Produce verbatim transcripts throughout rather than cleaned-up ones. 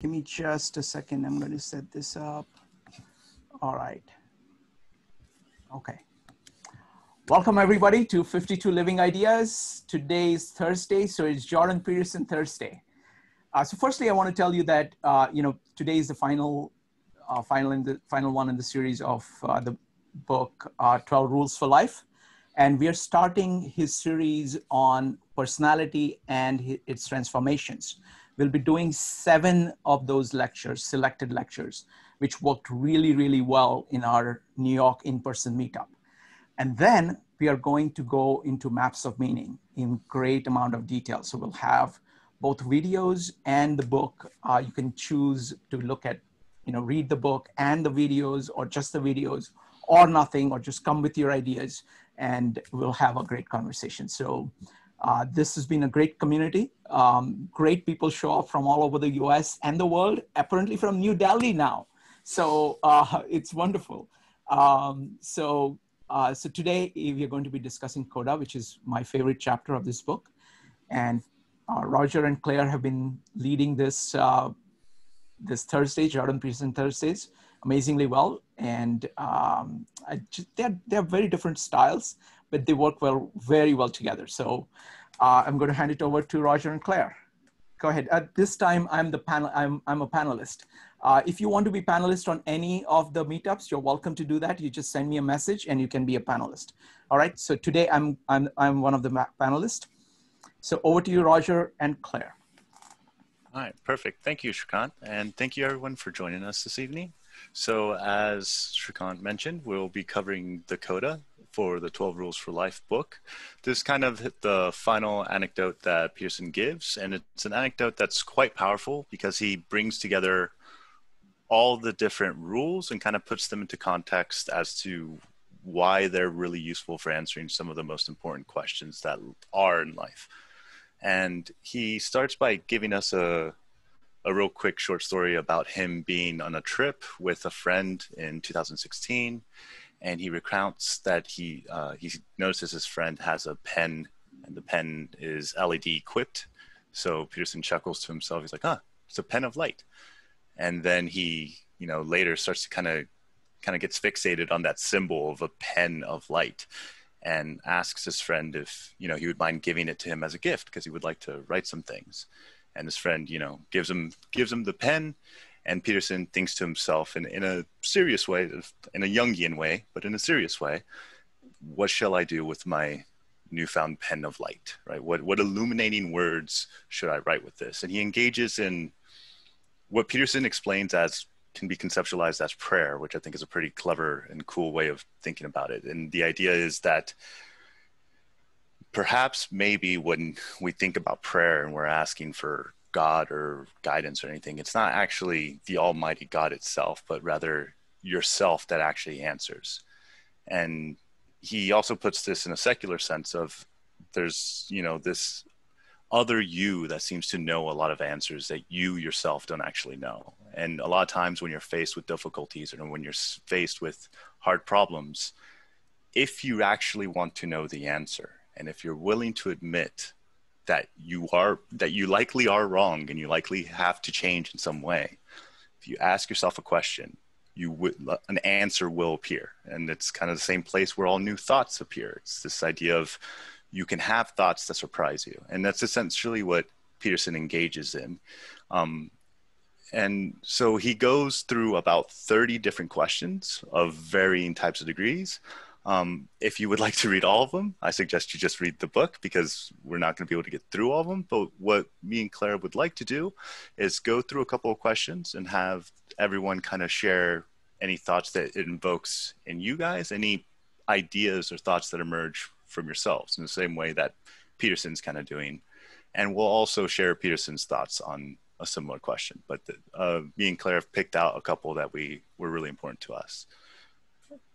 Give me just a second. I'm going to set this up. All right. Okay. Welcome everybody to fifty-two Living Ideas. Today is Thursday, so it's Jordan Peterson Thursday. Uh, so firstly, I want to tell you that uh, you know today is the final, uh, final in the final one in the series of uh, the book uh, twelve Rules for Life, and we are starting his series on personality and his, its transformations. We'll be doing seven of those lectures, selected lectures, which worked really, really well in our New York in-person meetup. And then we are going to go into Maps of Meaning in great amount of detail. So we'll have both videos and the book. Uh, you can choose to look at, you know, read the book and the videos, or just the videos, or nothing, or just come with your ideas, and we'll have a great conversation. So uh, this has been a great community. Um, great people show up from all over the U S and the world, apparently from New Delhi now. So uh, it's wonderful. Um, so. Uh, so today we are going to be discussing CODA, which is my favorite chapter of this book. And uh, Roger and Claire have been leading this, uh, this Thursday, Jordan Peterson Thursdays, amazingly well. And um, I just, they're, they're very different styles, but they work well, very well together. So uh, I'm going to hand it over to Roger and Claire. Go ahead. At this time, I'm the panel. I'm I'm a panelist. Uh, if you want to be panelist on any of the meetups, you're welcome to do that. You just send me a message, and you can be a panelist. All right. So today, I'm I'm I'm one of the panelists. So over to you, Roger and Claire. All right. Perfect. Thank you, Shrikant, and thank you everyone for joining us this evening. So as Shrikant mentioned, we'll be covering the CODA for the twelve Rules for Life book. This kind of hit the final anecdote that Peterson gives, and it's an anecdote that's quite powerful because he brings together all the different rules and kind of puts them into context as to why they're really useful for answering some of the most important questions that are in life. And he starts by giving us a a real quick short story about him being on a trip with a friend in two thousand sixteen. And he recounts that he uh, he notices his friend has a pen, and the pen is L E D equipped. So Peterson chuckles to himself. He's like, "Huh, it's a pen of light." And then he, you know, later starts to kind of, kind of gets fixated on that symbol of a pen of light, and asks his friend if you know he would mind giving it to him as a gift because he would like to write some things. And his friend, you know, gives him gives him the pen. And Peterson thinks to himself, in, in a serious way, in a Jungian way, but in a serious way, what shall I do with my newfound pen of light, right? What, what illuminating words should I write with this? And he engages in what Peterson explains as, can be conceptualized as prayer, which I think is a pretty clever and cool way of thinking about it. And the idea is that perhaps maybe when we think about prayer and we're asking for God or guidance or anything, it's not actually the almighty God itself, but rather yourself that actually answers. And he also puts this in a secular sense of there's, you know, this other you that seems to know a lot of answers that you yourself don't actually know. And a lot of times when you're faced with difficulties or when you're faced with hard problems, if you actually want to know the answer, and if you're willing to admit that you are, that you likely are wrong and you likely have to change in some way, if you ask yourself a question, you would, an answer will appear. And it's kind of the same place where all new thoughts appear. It's this idea of you can have thoughts that surprise you. And that's essentially what Peterson engages in. Um, and so he goes through about thirty different questions of varying types of degrees. Um, if you would like to read all of them, I suggest you just read the book because we're not going to be able to get through all of them. But what me and Claire would like to do is go through a couple of questions and have everyone kind of share any thoughts that it invokes in you guys, any ideas or thoughts that emerge from yourselves in the same way that Peterson's kind of doing. And we'll also share Peterson's thoughts on a similar question. But the, uh, me and Claire have picked out a couple that we were really important to us.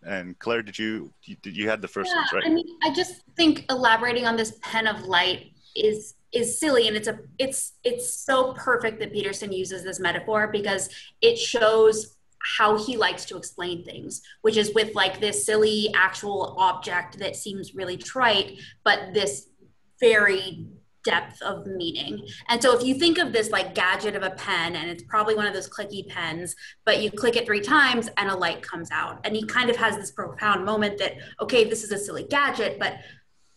And Claire, did you, did you have the first yeah, ones, right? I mean, I just think elaborating on this pen of light is, is silly. And it's a, it's, it's so perfect that Peterson uses this metaphor because it shows how he likes to explain things, which is with like this silly actual object that seems really trite, but this very depth of meaning. And so if you think of this like gadget of a pen, and it's probably one of those clicky pens, but you click it three times and a light comes out. And he kind of has this profound moment that, okay, this is a silly gadget, but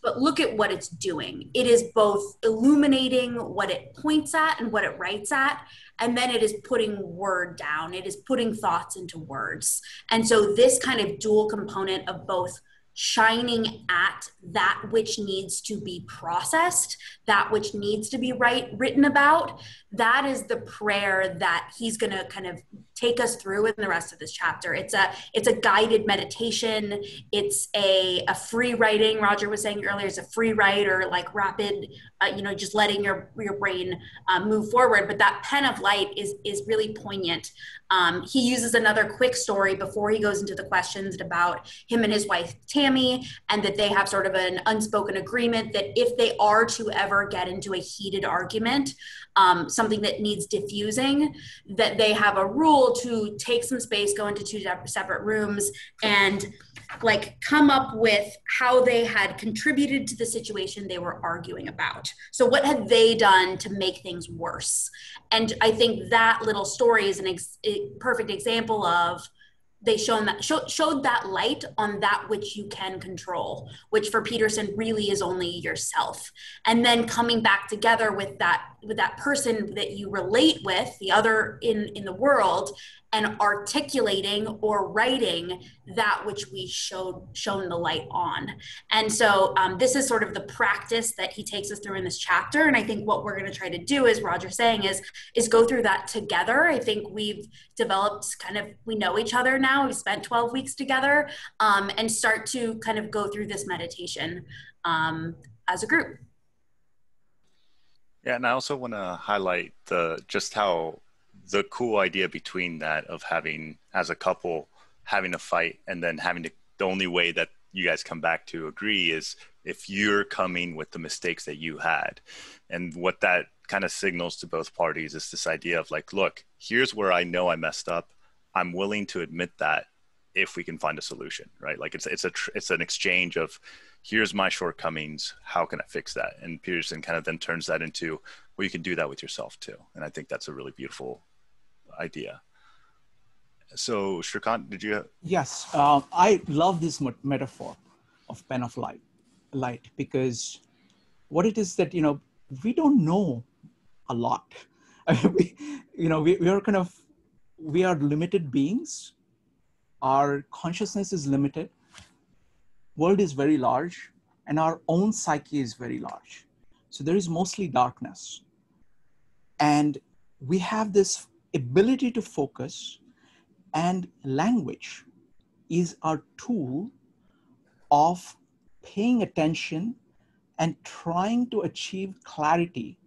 but look at what it's doing. It is both illuminating what it points at and what it writes at, and then it is putting word down. It is putting thoughts into words. And so this kind of dual component of both shining at that which needs to be processed, that which needs to be right, written about, that is the prayer that he's going to kind of take us through in the rest of this chapter. It's a it's a guided meditation. It's a, a free writing. Roger was saying earlier, it's a free write or like rapid, uh, you know, just letting your, your brain uh, move forward. But that pen of light is, is really poignant. Um, he uses another quick story before he goes into the questions about him and his wife, Tammy, and that they have sort of an unspoken agreement that if they are to ever get into a heated argument, um, something that needs diffusing, that they have a rule to take some space, go into two separate rooms, and like come up with how they had contributed to the situation they were arguing about. So what had they done to make things worse? And I think that little story is an ex a perfect example of they shown that, show, showed that light on that which you can control, which for Peterson really is only yourself. And then coming back together with that, with that person that you relate with, the other in, in the world, and articulating or writing that which we showed, shown the light on. And so um, this is sort of the practice that he takes us through in this chapter. And I think what we're going to try to do, as Roger's saying, is, is go through that together. I think we've developed kind of, we know each other now, we've spent twelve weeks together, um, and start to kind of go through this meditation um, as a group. Yeah, and I also want to highlight the just how the cool idea between that of having, as a couple, having a fight and then having to, the only way that you guys come back to agree is if you're coming with the mistakes that you had. And what that kind of signals to both parties is this idea of like, look, here's where I know I messed up. I'm willing to admit that if we can find a solution, right? Like it's, it's, a tr it's an exchange of, here's my shortcomings, how can I fix that? And Peterson kind of then turns that into, well, you can do that with yourself too. And I think that's a really beautiful idea. So Shrikant, did you have? Yes, uh, I love this metaphor of pen of light, light, because what it is that, you know, we don't know a lot. I mean, we, you know, we, we are kind of, we are limited beings. Our consciousness is limited. World is very large, and our own psyche is very large. So there is mostly darkness. And we have this ability to focus, and language is our tool of paying attention and trying to achieve clarity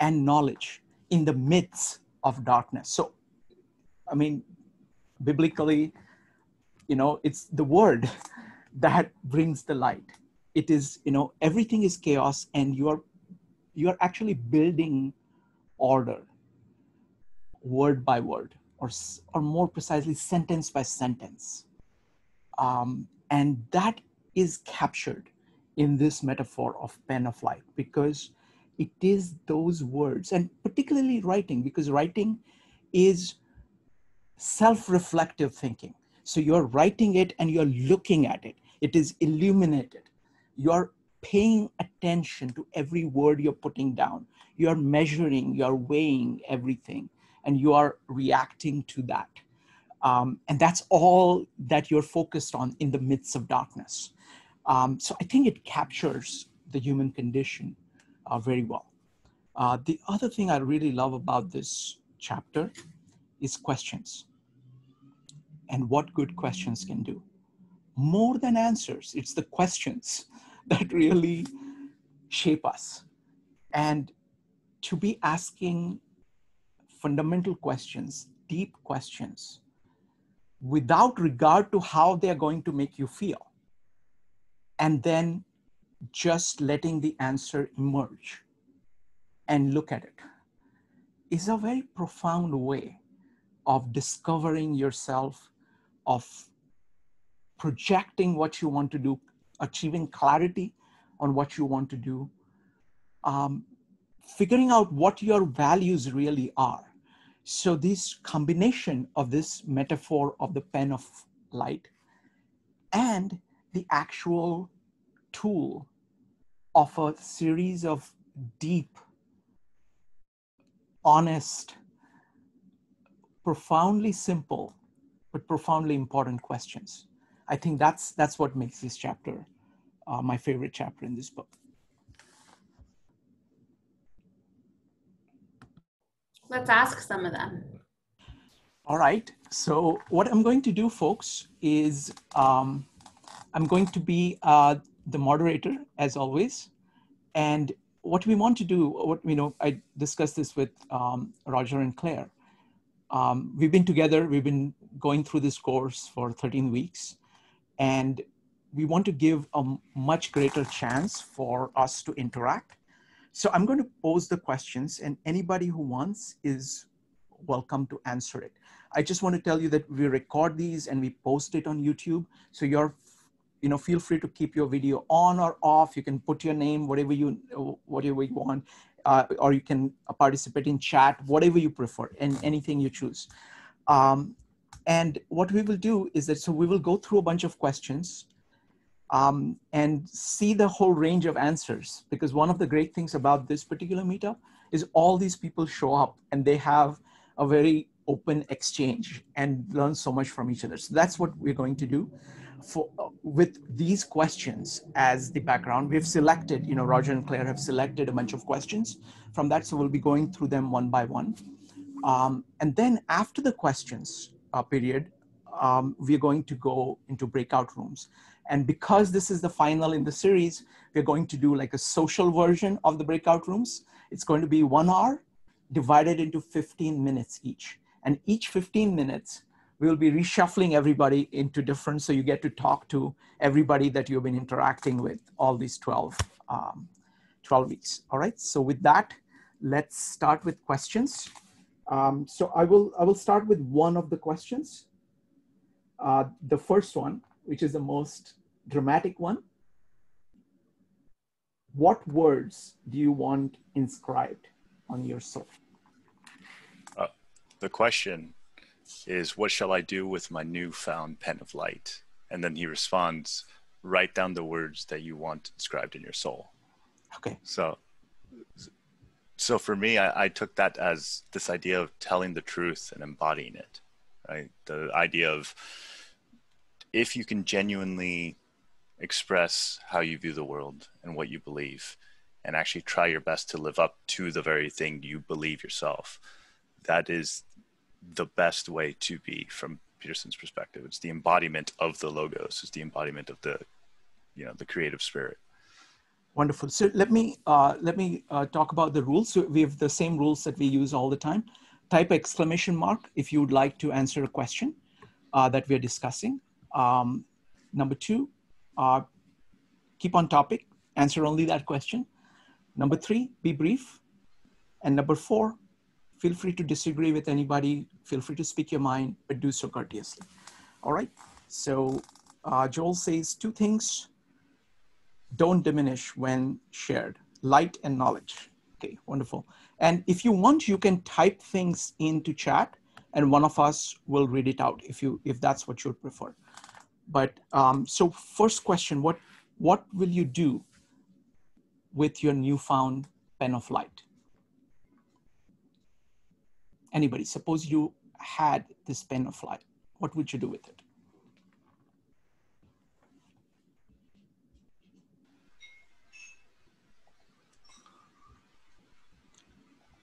and knowledge in the midst of darkness. So, I mean, biblically, you know, it's the word that brings the light. It is, you know, everything is chaos, and you are, you are actually building order, word by word, or or more precisely, sentence by sentence, um, and that is captured in this metaphor of pen of light, because it is those words, and particularly writing, because writing is self-reflective thinking. So you're writing it and you're looking at it. It is illuminated. You're paying attention to every word you're putting down. You're measuring, you're weighing everything, and you are reacting to that. Um, and that's all that you're focused on in the midst of darkness. Um, so I think it captures the human condition uh, very well. Uh, the other thing I really love about this chapter is questions. And what good questions can do. More than answers, it's the questions that really shape us. And to be asking fundamental questions, deep questions, without regard to how they are going to make you feel. And then just letting the answer emerge and look at it is a very profound way of discovering yourself, of projecting what you want to do, achieving clarity on what you want to do, um, figuring out what your values really are. So this combination of this metaphor of the pen of light and the actual tool of a series of deep, honest, profoundly simple, but profoundly important questions. I think that's, that's what makes this chapter uh, my favorite chapter in this book. Let's ask some of them. All right. So what I'm going to do, folks, is um, I'm going to be uh, the moderator, as always. And what we want to do, what you know, I discussed this with um, Roger and Claire. Um, we've been together. We've been going through this course for thirteen weeks. And we want to give a much greater chance for us to interact. So I'm going to pose the questions, and anybody who wants is welcome to answer it. I just want to tell you that we record these and we post it on YouTube. So you're, you know, feel free to keep your video on or off. You can put your name, whatever you, whatever you want, uh, or you can participate in chat, whatever you prefer, and anything you choose. Um, and what we will do is that, so we will go through a bunch of questions. Um, and see the whole range of answers, because one of the great things about this particular meetup is all these people show up and they have a very open exchange and learn so much from each other. So that's what we're going to do for, uh, with these questions as the background. We've selected, you know, Roger and Claire have selected a bunch of questions from that. So we'll be going through them one by one. Um, and then after the questions uh, period, um, we're going to go into breakout rooms. And because this is the final in the series, we're going to do like a social version of the breakout rooms. It's going to be one hour divided into fifteen minutes each. And each fifteen minutes, we'll be reshuffling everybody into different, so you get to talk to everybody that you've been interacting with all these twelve weeks, all right? So with that, let's start with questions. Um, so I will, I will start with one of the questions. Uh, the first one, which is the most dramatic one. What words do you want inscribed on your soul? Uh, the question is, what shall I do with my newfound pen of light? And then he responds, write down the words that you want inscribed in your soul. Okay. So, so for me, I, I took that as this idea of telling the truth and embodying it, right? The idea of, if you can genuinely express how you view the world and what you believe, and actually try your best to live up to the very thing you believe yourself, that is the best way to be from Peterson's perspective. It's the embodiment of the logos. It's the embodiment of the, you know, the creative spirit. Wonderful. So let me, uh, let me uh, talk about the rules. So we have the same rules that we use all the time. Type exclamation mark if you would like to answer a question uh, that we're discussing. Um, number two, uh, keep on topic, answer only that question. Number three, be brief. And number four, feel free to disagree with anybody. Feel free to speak your mind, but do so courteously. All right. So uh, Joel says two things don't diminish when shared, light and knowledge. Okay, wonderful. And if you want, you can type things into chat and one of us will read it out if you, if that's what you prefer. But um, so first question, what, what will you do with your newfound pen of light? Anybody, suppose you had this pen of light, what would you do with it?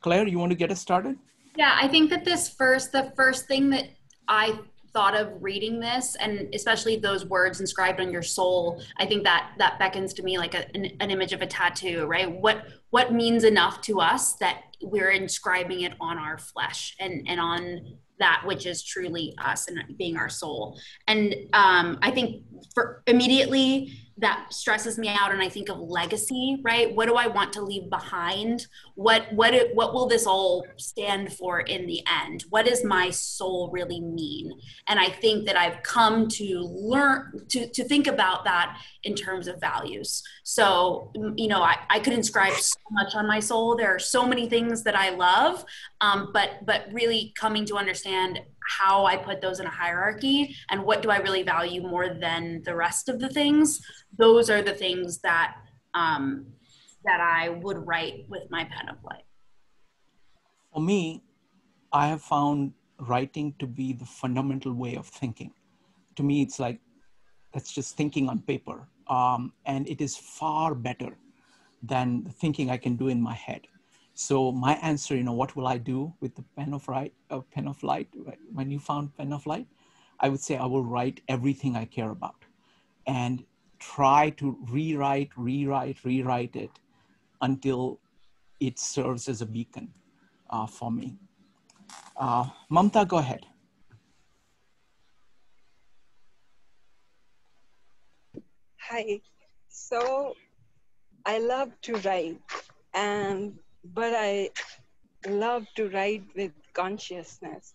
Claire, you want to get us started? Yeah, I think that this first, the first thing that I thought of reading this, and especially those words inscribed on your soul, I think that that beckons to me like a, an, an image of a tattoo, right? What what means enough to us that we're inscribing it on our flesh and, and on that which is truly us and being our soul. And um, I think for immediately that stresses me out, and I think of legacy, right? What do I want to leave behind? What what it, what will this all stand for in the end? What does my soul really mean? And I think that I've come to learn to to think about that in terms of values. So, you know, I, I could inscribe so much on my soul. There are so many things that I love, um, but but really coming to understand how I put those in a hierarchy and what do I really value more than the rest of the things. Those are the things that um, that I would write with my pen of light. For me, I have found writing to be the fundamental way of thinking. To me, it's like, that's just thinking on paper. Um, and it is far better than the thinking I can do in my head. So my answer, you know, what will I do with the pen of light, uh, pen of light, my newfound pen of light? I would say I will write everything I care about and try to rewrite, rewrite, rewrite it until it serves as a beacon uh, for me. Uh, Mamta, go ahead. Hi. So I love to write, and but I love to write with consciousness.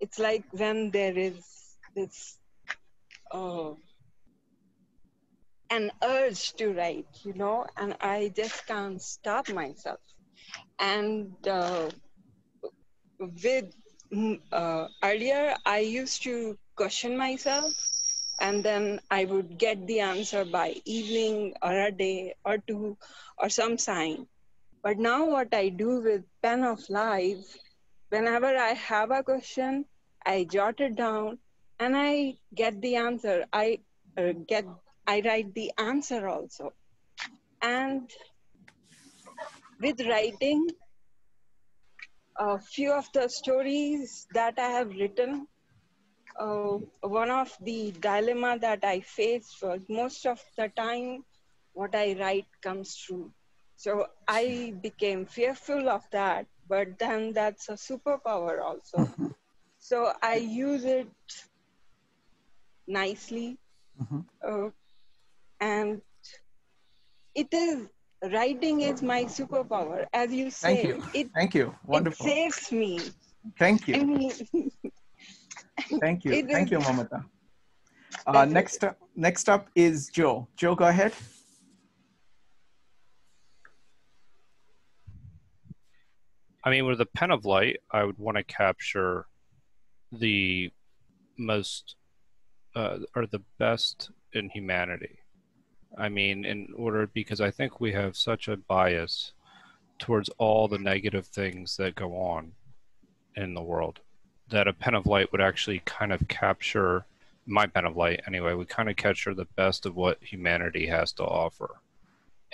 It's like when there is this uh, an urge to write, you know, and I just can't stop myself. And uh, with uh, earlier, I used to question myself, and then I would get the answer by evening or a day or two or some sign. But now what I do with pen of life, whenever I have a question, I jot it down and I get the answer. I uh, get, I write the answer also. And with writing, a few of the stories that I have written, uh, one of the dilemma that I face was most of the time, what I write comes true. So I became fearful of that, but then that's a superpower also. Mm-hmm. So I use it nicely. Mm-hmm. uh, and it is, writing is my superpower, as you say. Thank you, it, thank you, wonderful. It saves me. Thank you. I mean, thank you, thank you, Mamata. Uh, next, up, next up is Joe. Joe, go ahead. I mean, with a pen of light, I would want to capture the most uh, or the best in humanity. I mean, in order, because I think we have such a bias towards all the negative things that go on in the world, that a pen of light would actually kind of capture, my pen of light anyway, would kind of capture the best of what humanity has to offer.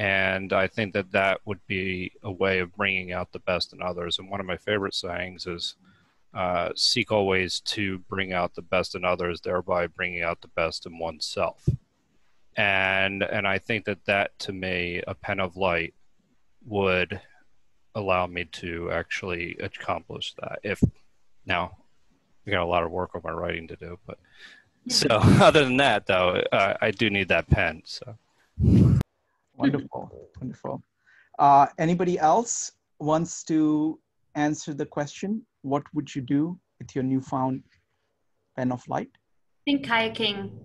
And I think that that would be a way of bringing out the best in others. And one of my favorite sayings is, uh, seek always to bring out the best in others, thereby bringing out the best in oneself. And, and I think that that, to me, a pen of light would allow me to actually accomplish that. If now, I got a lot of work on my writing to do, but so other than that, though, uh, I do need that pen, so. Wonderful, wonderful. Uh, anybody else wants to answer the question? What would you do with your newfound pen of light? I think Kaya King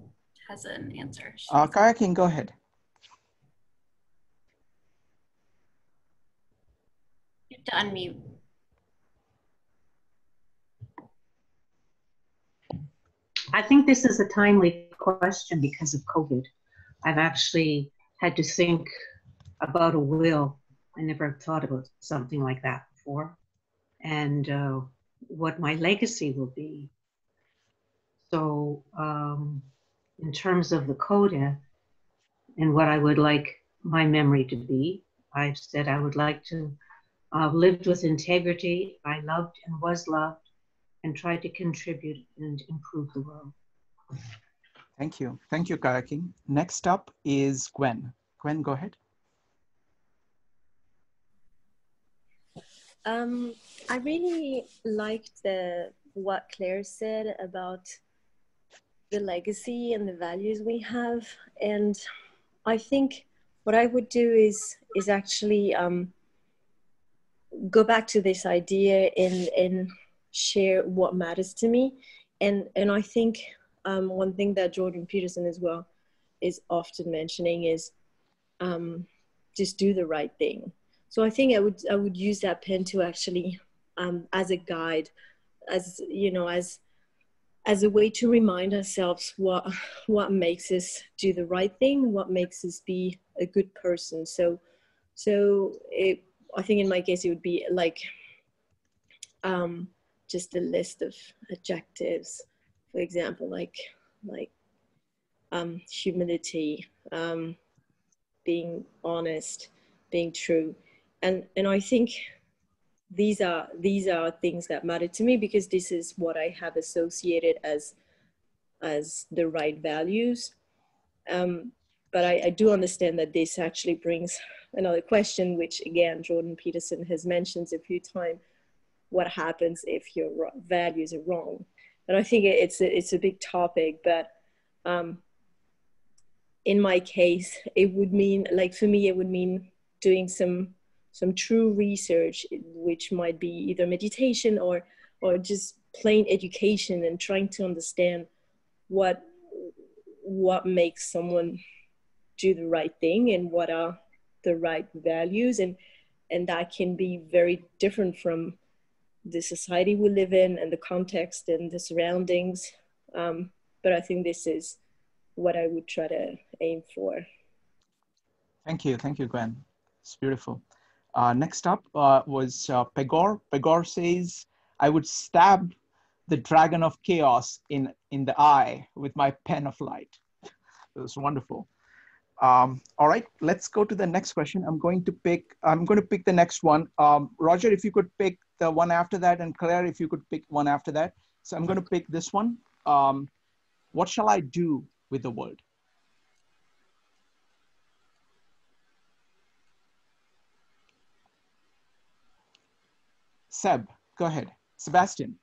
has an answer. Uh, Kaya King, go ahead. You have to unmute. I think this is a timely question because of COVID. I've actually had to think about a will. I never thought about something like that before, and uh, what my legacy will be. So um, in terms of the CODA and what I would like my memory to be, I've said I would like to uh, live with integrity. I loved and was loved and tried to contribute and improve the world. Thank you. Thank you, Kaya King. Next up is Gwen. Gwen, go ahead. Um, I really liked the, what Claire said about the legacy and the values we have. And I think what I would do is is actually um, go back to this idea and and share what matters to me, and and I think um, one thing that Jordan Peterson as well is often mentioning is um, just do the right thing. So I think I would I would use that pen to actually um, as a guide, as you know, as as a way to remind ourselves what what makes us do the right thing, what makes us be a good person. So, so it, I think in my case, it would be like um, just a list of adjectives, for example, like like um, humility, um, being honest, being true, and and I think these are these are things that matter to me, because this is what I have associated as as the right values. Um, but I, I do understand that this actually brings another question, which again, Jordan Peterson has mentioned a few times: what happens if your values are wrong? And I think it's a, it's a big topic, but um, in my case, it would mean, like for me, it would mean doing some some true research, which might be either meditation or, or just plain education, and trying to understand what, what makes someone do the right thing and what are the right values. And, and that can be very different from the society we live in and the context and the surroundings. Um, but I think this is what I would try to aim for. Thank you. Thank you, Gwen. It's beautiful. Uh, next up uh, was uh, Pegor. Pegor says, I would stab the dragon of chaos in, in the eye with my pen of light. It was wonderful. Um, all right, let's go to the next question. I'm going to pick, I'm going to pick the next one. Um, Roger, if you could pick the one after that, and Claire, if you could pick one after that. So I'm going to pick this one. Um, what shall I do with the world? Seb, go ahead. Sebastian.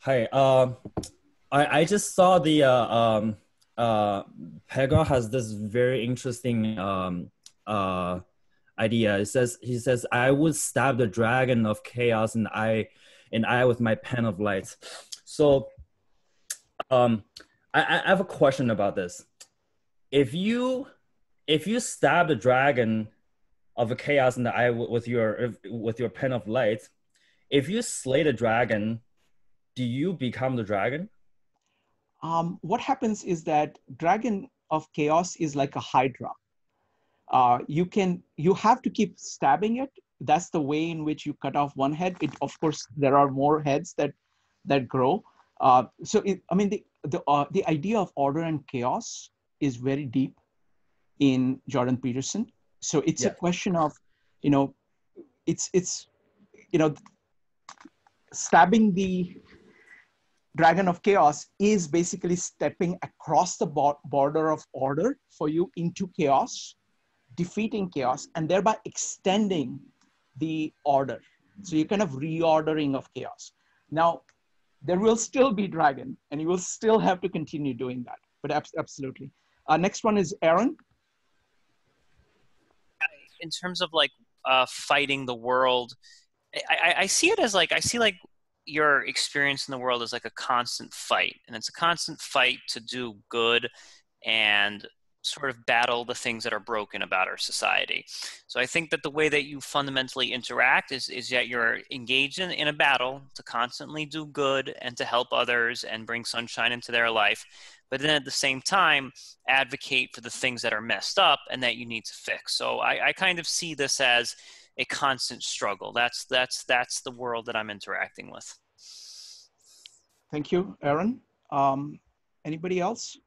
Hi. Uh, I, I just saw the uh, um, uh, Pegor has this very interesting um, uh, idea. It says, he says, I would stab the dragon of chaos in the eye, in the eye with my pen of light. So um, I, I have a question about this. If you... If you stab the dragon of a chaos in the eye with your with your pen of light, if you slay the dragon, do you become the dragon? Um, what happens is that dragon of chaos is like a hydra. Uh, you can you have to keep stabbing it. That's the way in which you cut off one head. It, of course, there are more heads that that grow. Uh, so it, I mean the the uh, the idea of order and chaos is very deep in Jordan Peterson. So it's yeah. a question of, you know, it's, it's, you know, stabbing the dragon of chaos is basically stepping across the border of order for you into chaos, defeating chaos, and thereby extending the order. So you're kind of reordering of chaos. Now, there will still be dragon, and you will still have to continue doing that, but ab absolutely. Uh, next one is Aaron. In terms of like uh, fighting the world, I, I, I see it as like, I see like your experience in the world is like a constant fight, and it's a constant fight to do good and sort of battle the things that are broken about our society. So I think that the way that you fundamentally interact is, is that you're engaged in, in a battle to constantly do good and to help others and bring sunshine into their life. But then at the same time, advocate for the things that are messed up and that you need to fix. So I, I kind of see this as a constant struggle. That's, that's, that's the world that I'm interacting with. Thank you, Aaron. Um, anybody else?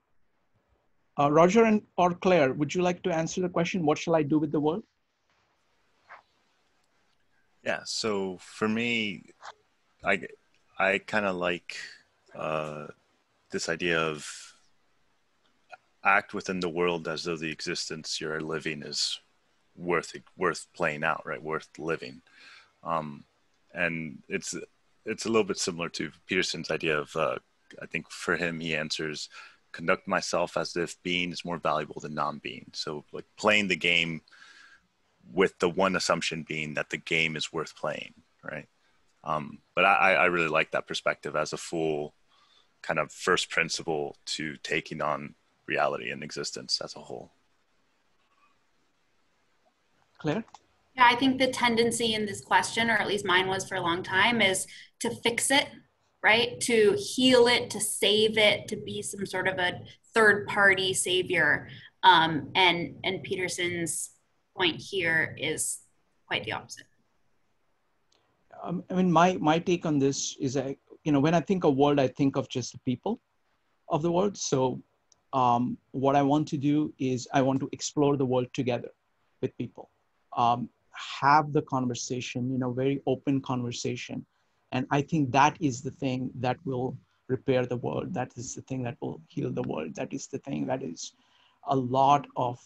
Uh, Roger and or Claire, would you like to answer the question, what shall I do with the world? Yeah, so for me, I, I kind of like uh, this idea of act within the world as though the existence you're living is worth worth playing out, right? Worth living. Um, and it's, it's a little bit similar to Peterson's idea of uh, I think for him, he answers, conduct myself as if being is more valuable than non-being. So like playing the game with the one assumption being that the game is worth playing, right? Um, but I, I really like that perspective as a full kind of first principle to taking on reality and existence as a whole. Claire? Yeah, I think the tendency in this question, or at least mine was for a long time, is to fix it, right? To heal it, to save it, to be some sort of a third party savior. Um, and, and Peterson's point here is quite the opposite. Um, I mean, my, my take on this is, I, you know, when I think of world, I think of just the people of the world. So um, what I want to do is I want to explore the world together with people, um, have the conversation, you know, very open conversation. And I think that is the thing that will repair the world. That is the thing that will heal the world. That is the thing that is a lot of,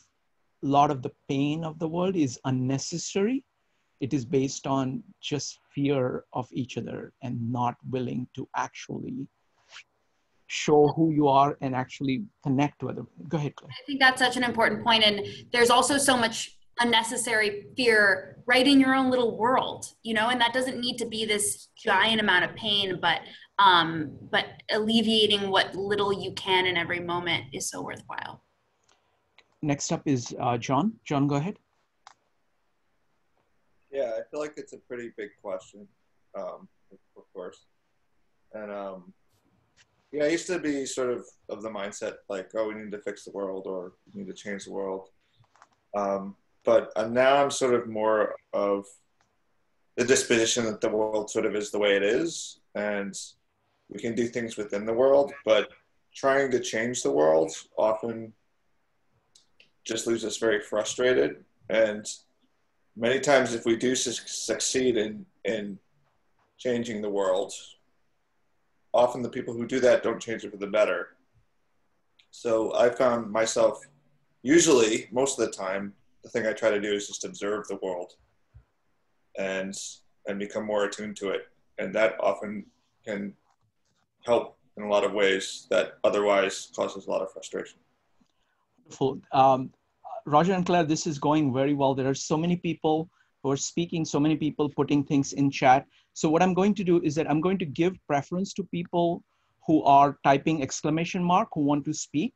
a lot of the pain of the world is unnecessary. It is based on just fear of each other and not willing to actually show who you are and actually connect with them. Go ahead, Claire. I think that's such an important point. And there's also so much unnecessary fear right in your own little world, you know, and that doesn't need to be this giant amount of pain, but, um, but alleviating what little you can in every moment is so worthwhile. Next up is uh, John. John, go ahead. Yeah, I feel like it's a pretty big question, um, of course. And um, yeah, I used to be sort of of the mindset like, oh, we need to fix the world or we need to change the world. Um, but uh, now I'm sort of more of the disposition that the world sort of is the way it is. And we can do things within the world, but trying to change the world often just leaves us very frustrated. And many times if we do su succeed in, in changing the world, often the people who do that don't change it for the better. So I found myself, usually, most of the time, the thing I try to do is just observe the world and, and become more attuned to it. And that often can help in a lot of ways that otherwise causes a lot of frustration. Wonderful. Um Roger and Claire, this is going very well. There are so many people who are speaking, so many people putting things in chat. So what I'm going to do is that I'm going to give preference to people who are typing exclamation mark, who want to speak,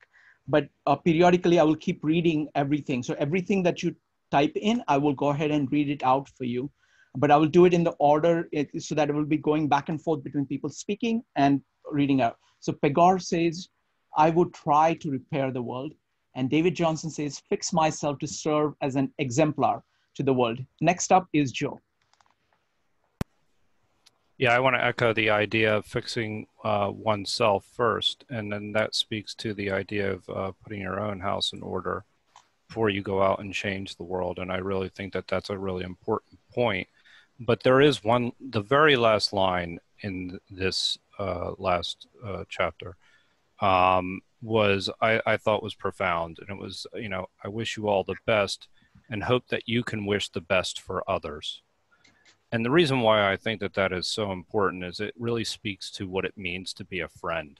but uh, periodically I will keep reading everything. So everything that you type in, I will go ahead and read it out for you, but I will do it in the order it, so that it will be going back and forth between people speaking and reading out. So Pegor says, I would try to repair the world. And David Johnson says, fix myself to serve as an exemplar to the world. Next up is Joe. Yeah, I want to echo the idea of fixing uh, oneself first. And then that speaks to the idea of uh, putting your own house in order before you go out and change the world. And I really think that that's a really important point. But there is one, the very last line in this uh, last uh, chapter. Um, was I, I thought was profound, and it was, you know, I wish you all the best and hope that you can wish the best for others. And the reason why I think that that is so important is it really speaks to what it means to be a friend.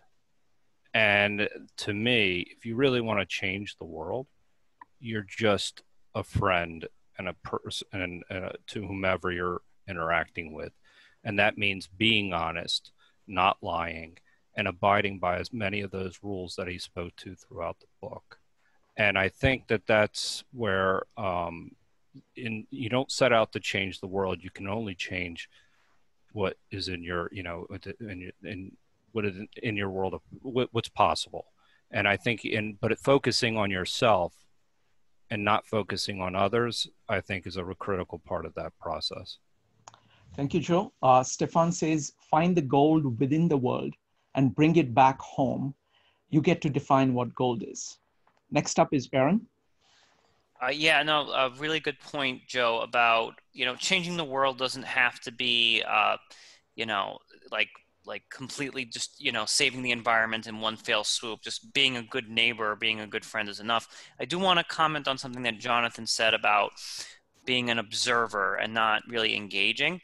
And to me, if you really want to change the world, you're just a friend and a person and, uh, to whomever you're interacting with. And that means being honest, not lying, and abiding by as many of those rules that he spoke to throughout the book. And I think that that's where um, in, you don't set out to change the world. You can only change what is in your, you know, in, your, in what is in your world of what, what's possible. And I think in, but focusing on yourself and not focusing on others, I think is a critical part of that process. Thank you, Joe. Uh, Stefan says, find the gold within the world and bring it back home. You get to define what gold is. Next up is Aaron. Uh, yeah, no, a really good point, Joe, about, you know, changing the world doesn't have to be, uh, you know, like, like completely just, you know, saving the environment in one fell swoop. Just being a good neighbor, being a good friend is enough. I do want to comment on something that Jonathan said about being an observer and not really engaging.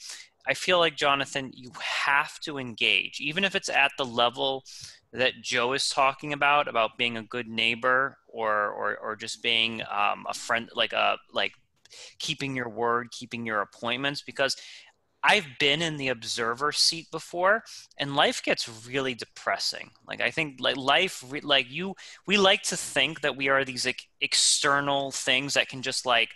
I feel like, Jonathan, you have to engage, even if it's at the level that Joe is talking about, about being a good neighbor or or, or just being um, a friend, like a like keeping your word, keeping your appointments, because I've been in the observer seat before, and life gets really depressing. Like, I think like life, like you, we like to think that we are these like external things that can just like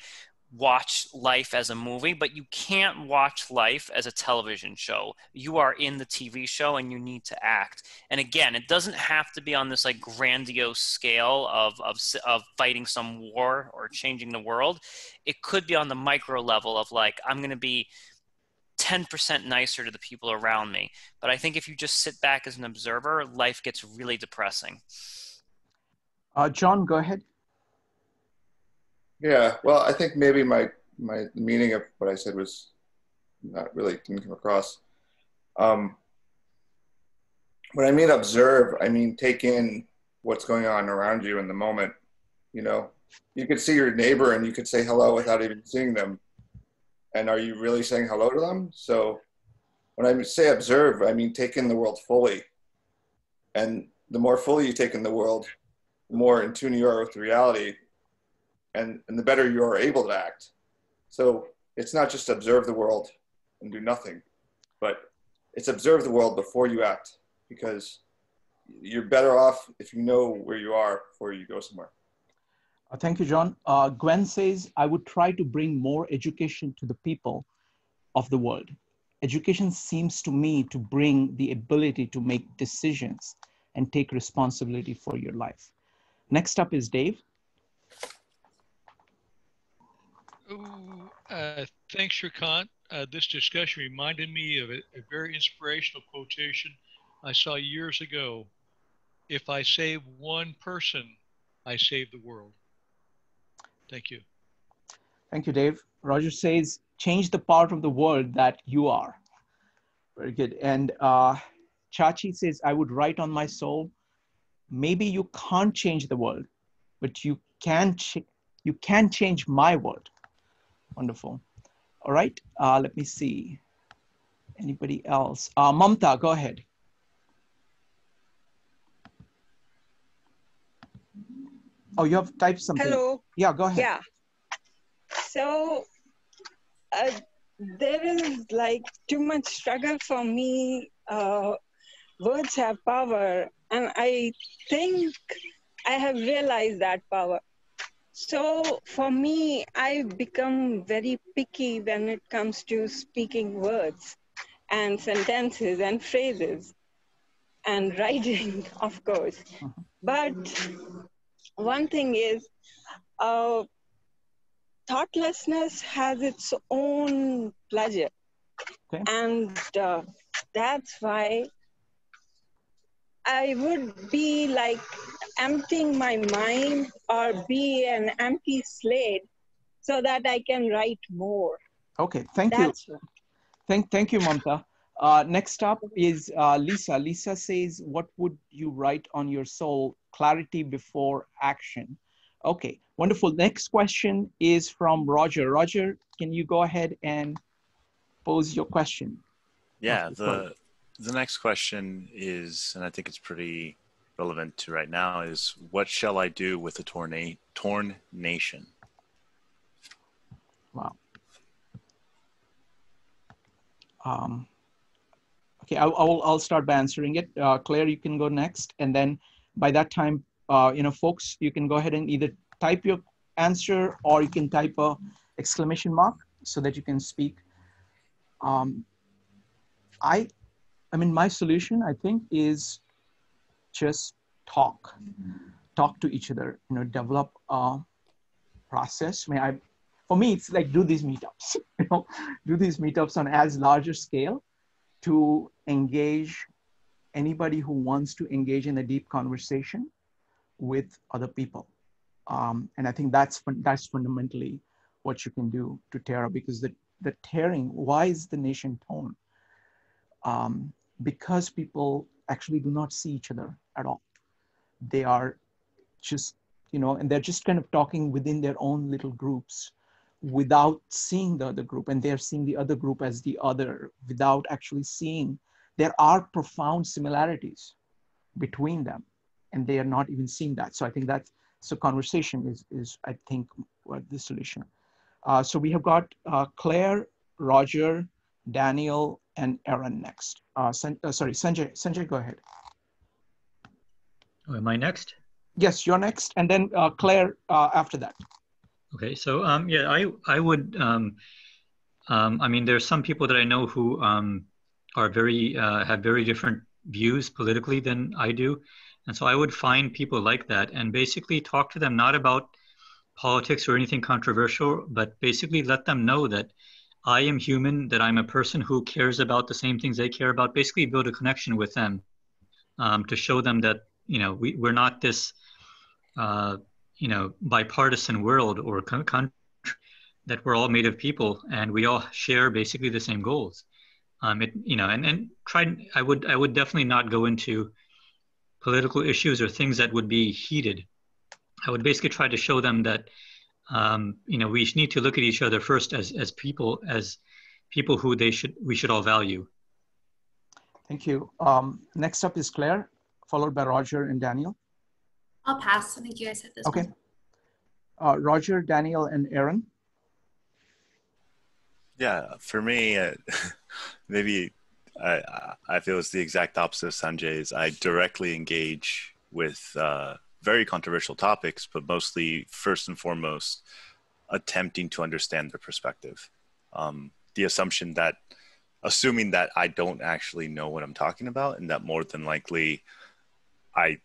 watch life as a movie, but you can't watch life as a television show. You are in the T V show and you need to act. And again, it doesn't have to be on this like grandiose scale of, of, of fighting some war or changing the world. It could be on the micro level of like, I'm going to be ten percent nicer to the people around me. But I think if you just sit back as an observer, life gets really depressing. Uh, John, go ahead. Yeah, well, I think maybe my, my meaning of what I said was not really, didn't come across. Um, when I mean observe, I mean take in what's going on around you in the moment. You know, you could see your neighbor and you could say hello without even seeing them. And are you really saying hello to them? So when I say observe, I mean take in the world fully. And the more fully you take in the world, the more in tune you are with reality, and, and the better you are able to act. So it's not just observe the world and do nothing, but it's observe the world before you act, because you're better off if you know where you are before you go somewhere. Thank you, John. Uh, Gwen says, I would try to bring more education to the people of the world. Education seems to me to bring the ability to make decisions and take responsibility for your life. Next up is Dave. Oh, uh, thanks, Shrikant. Uh, this discussion reminded me of a, a very inspirational quotation I saw years ago. If I save one person, I save the world. Thank you. Thank you, Dave. Roger says, change the part of the world that you are. Very good. And uh, Chachi says, I would write on my soul. Maybe you can't change the world, but you can, ch you can change my world. Wonderful. All right. Uh, let me see. Anybody else? Uh, Mamta, go ahead. Oh, you have typed something. Hello. Yeah, go ahead. Yeah. So uh, there is like too much struggle for me. Uh, words have power, and I think I have realized that power. So for me, I've become very picky when it comes to speaking words and sentences and phrases and writing, of course. Uh-huh. But one thing is, uh, thoughtlessness has its own pleasure. Okay. And uh, that's why I would be like emptying my mind or be an empty slate so that I can write more. Okay, thank that's you. Thank, thank you, Mamta. Uh, next up is uh, Lisa. Lisa says, what would you write on your soul? Clarity before action. Okay, wonderful. Next question is from Roger. Roger, can you go ahead and pose your question? Yeah, the, the next question is, and I think it's pretty relevant to right now, is what shall I do with a torn, torn nation? Wow. Um, Okay, I'll, I'll start by answering it. Uh, Claire, you can go next. And then by that time, uh, you know, folks, you can go ahead and either type your answer or you can type a exclamation mark so that you can speak. Um, I, I mean, my solution, I think, is just talk. Mm-hmm. Talk to each other, you know, develop a process. I mean, I, for me, it's like do these meetups, you know, do these meetups on as larger scale to engage anybody who wants to engage in a deep conversation with other people. Um, and I think that's, that's fundamentally what you can do to tear, because the, the tearing, why is the nation torn? Um, because people actually do not see each other at all. They are just, you know, and they're just kind of talking within their own little groups without seeing the other group, and they're seeing the other group as the other without actually seeing. There are profound similarities between them, and they are not even seeing that. So I think that's, so conversation is, is I think, the solution. Uh, so we have got uh, Claire, Roger, Daniel, and Aaron next. Uh, San, uh, sorry, Sanjay, Sanjay, go ahead. Oh, am I next? Yes, you're next, and then uh, Claire uh, after that. Okay, so um, yeah, I, I would, um, um, I mean, there's some people that I know who um, are very, uh, have very different views politically than I do. And so I would find people like that and basically talk to them, not about politics or anything controversial, but basically let them know that I am human, that I'm a person who cares about the same things they care about, basically build a connection with them um, to show them that, you know, we, we're not this, uh, you know, bipartisan world or country, that we're all made of people and we all share basically the same goals. Um, it, you know, and, and try, I would, I would definitely not go into political issues or things that would be heated. I would basically try to show them that, um, you know, we need to look at each other first as, as people, as people who they should, we should all value. Thank you. Um, next up is Claire, followed by Roger and Daniel. I'll pass. I think you guys had this one. Okay. Uh, Roger, Daniel, and Aaron. Yeah, for me, uh, maybe I, I feel it's the exact opposite of Sanjay's. I directly engage with uh, very controversial topics, but mostly, first and foremost, attempting to understand their perspective. Um, the assumption that, assuming that I don't actually know what I'm talking about, and that more than likely, I,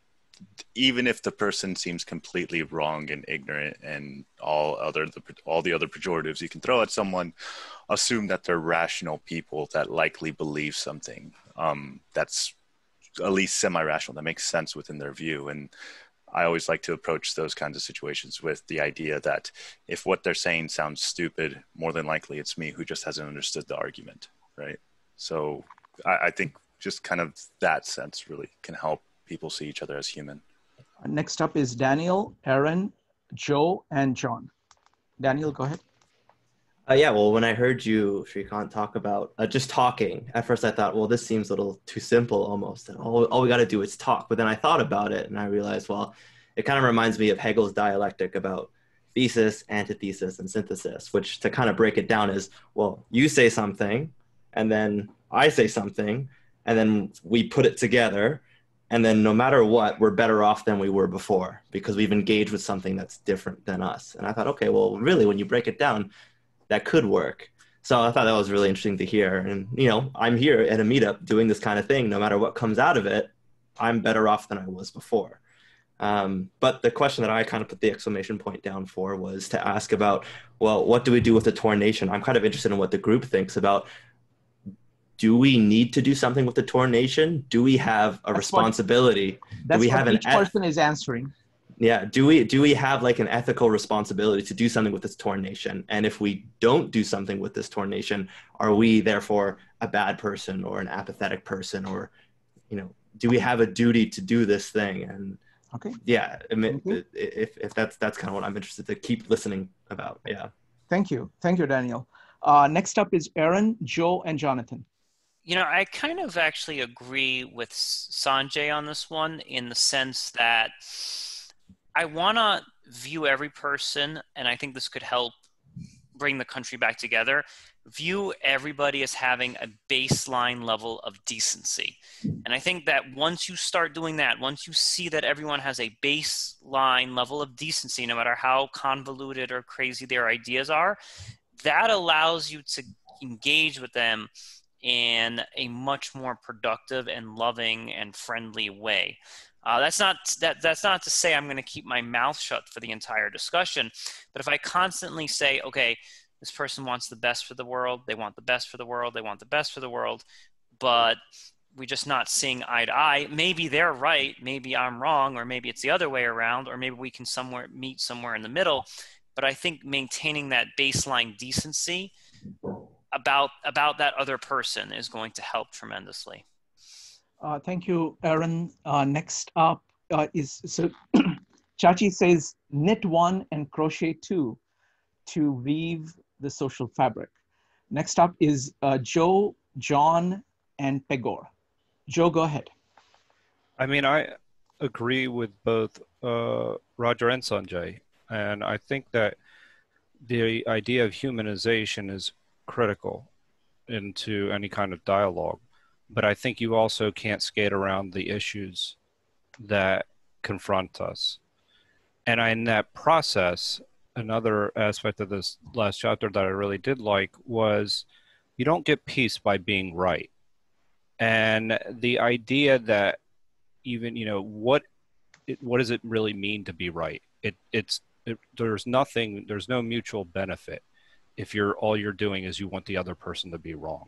even if the person seems completely wrong and ignorant and all other the, all the other pejoratives you can throw at someone, assume that they're rational people that likely believe something um, that's at least semi-rational, that makes sense within their view. And I always like to approach those kinds of situations with the idea that if what they're saying sounds stupid, more than likely it's me who just hasn't understood the argument, right? So I, I think just kind of that sense really can help people see each other as human. Next up is Daniel, Aaron, Joe, and John. Daniel, go ahead. Uh, yeah, well, when I heard you, Shrikant, talk about uh, just talking, at first I thought, well, this seems a little too simple almost. And all, all we got to do is talk. But then I thought about it and I realized, well, it kind of reminds me of Hegel's dialectic about thesis, antithesis, and synthesis, which to kind of break it down is, well, you say something, and then I say something, and then we put it together. And then no matter what, we're better off than we were before because we've engaged with something that's different than us. And I thought, okay, well, really, when you break it down, that could work. So I thought that was really interesting to hear. And, you know, I'm here at a meetup doing this kind of thing. No matter what comes out of it, I'm better off than I was before. Um, but the question that I kind of put the exclamation point down for was to ask about, well, what do we do with the torn nation? I'm kind of interested in what the group thinks about. Do we need to do something with the torn nation? Do we have a that's responsibility? What, that's do we what have an each person is answering. Yeah. Do we, do we have like an ethical responsibility to do something with this torn nation? And if we don't do something with this torn nation, are we therefore a bad person or an apathetic person? Or, you know, do we have a duty to do this thing? And okay. Yeah. I mean, if, if that's, that's kind of what I'm interested to keep listening about. Yeah. Thank you. Thank you, Daniel. Uh, next up is Aaron, Joe, and Jonathan. You know, I kind of actually agree with Sanjay on this one in the sense that I want to view every person, and I think this could help bring the country back together, view everybody as having a baseline level of decency. And I think that once you start doing that, once you see that everyone has a baseline level of decency, no matter how convoluted or crazy their ideas are, that allows you to engage with them in a much more productive and loving and friendly way. Uh, that's not that. That's not to say I'm going to keep my mouth shut for the entire discussion, but if I constantly say, okay, this person wants the best for the world, they want the best for the world, they want the best for the world, but we're just not seeing eye to eye. Maybe they're right, maybe I'm wrong, or maybe it's the other way around, or maybe we can somewhere meet somewhere in the middle. But I think maintaining that baseline decency about about that other person is going to help tremendously. Uh, thank you, Aaron. Uh, next up uh, is, so Chachi says, knit one and crochet two. to weave the social fabric. Next up is uh, Joe, John, and Pegor. Joe, go ahead. I mean, I agree with both uh, Roger and Sanjay. And I think that the idea of humanization is critical into any kind of dialogue. But I think you also can't skate around the issues that confront us. And in that process, another aspect of this last chapter that I really did like was you don't get peace by being right. And the idea that even, you know, what it, what does it really mean to be right? It, it's, it, there's nothing, there's no mutual benefit if you're, all you're doing is you want the other person to be wrong.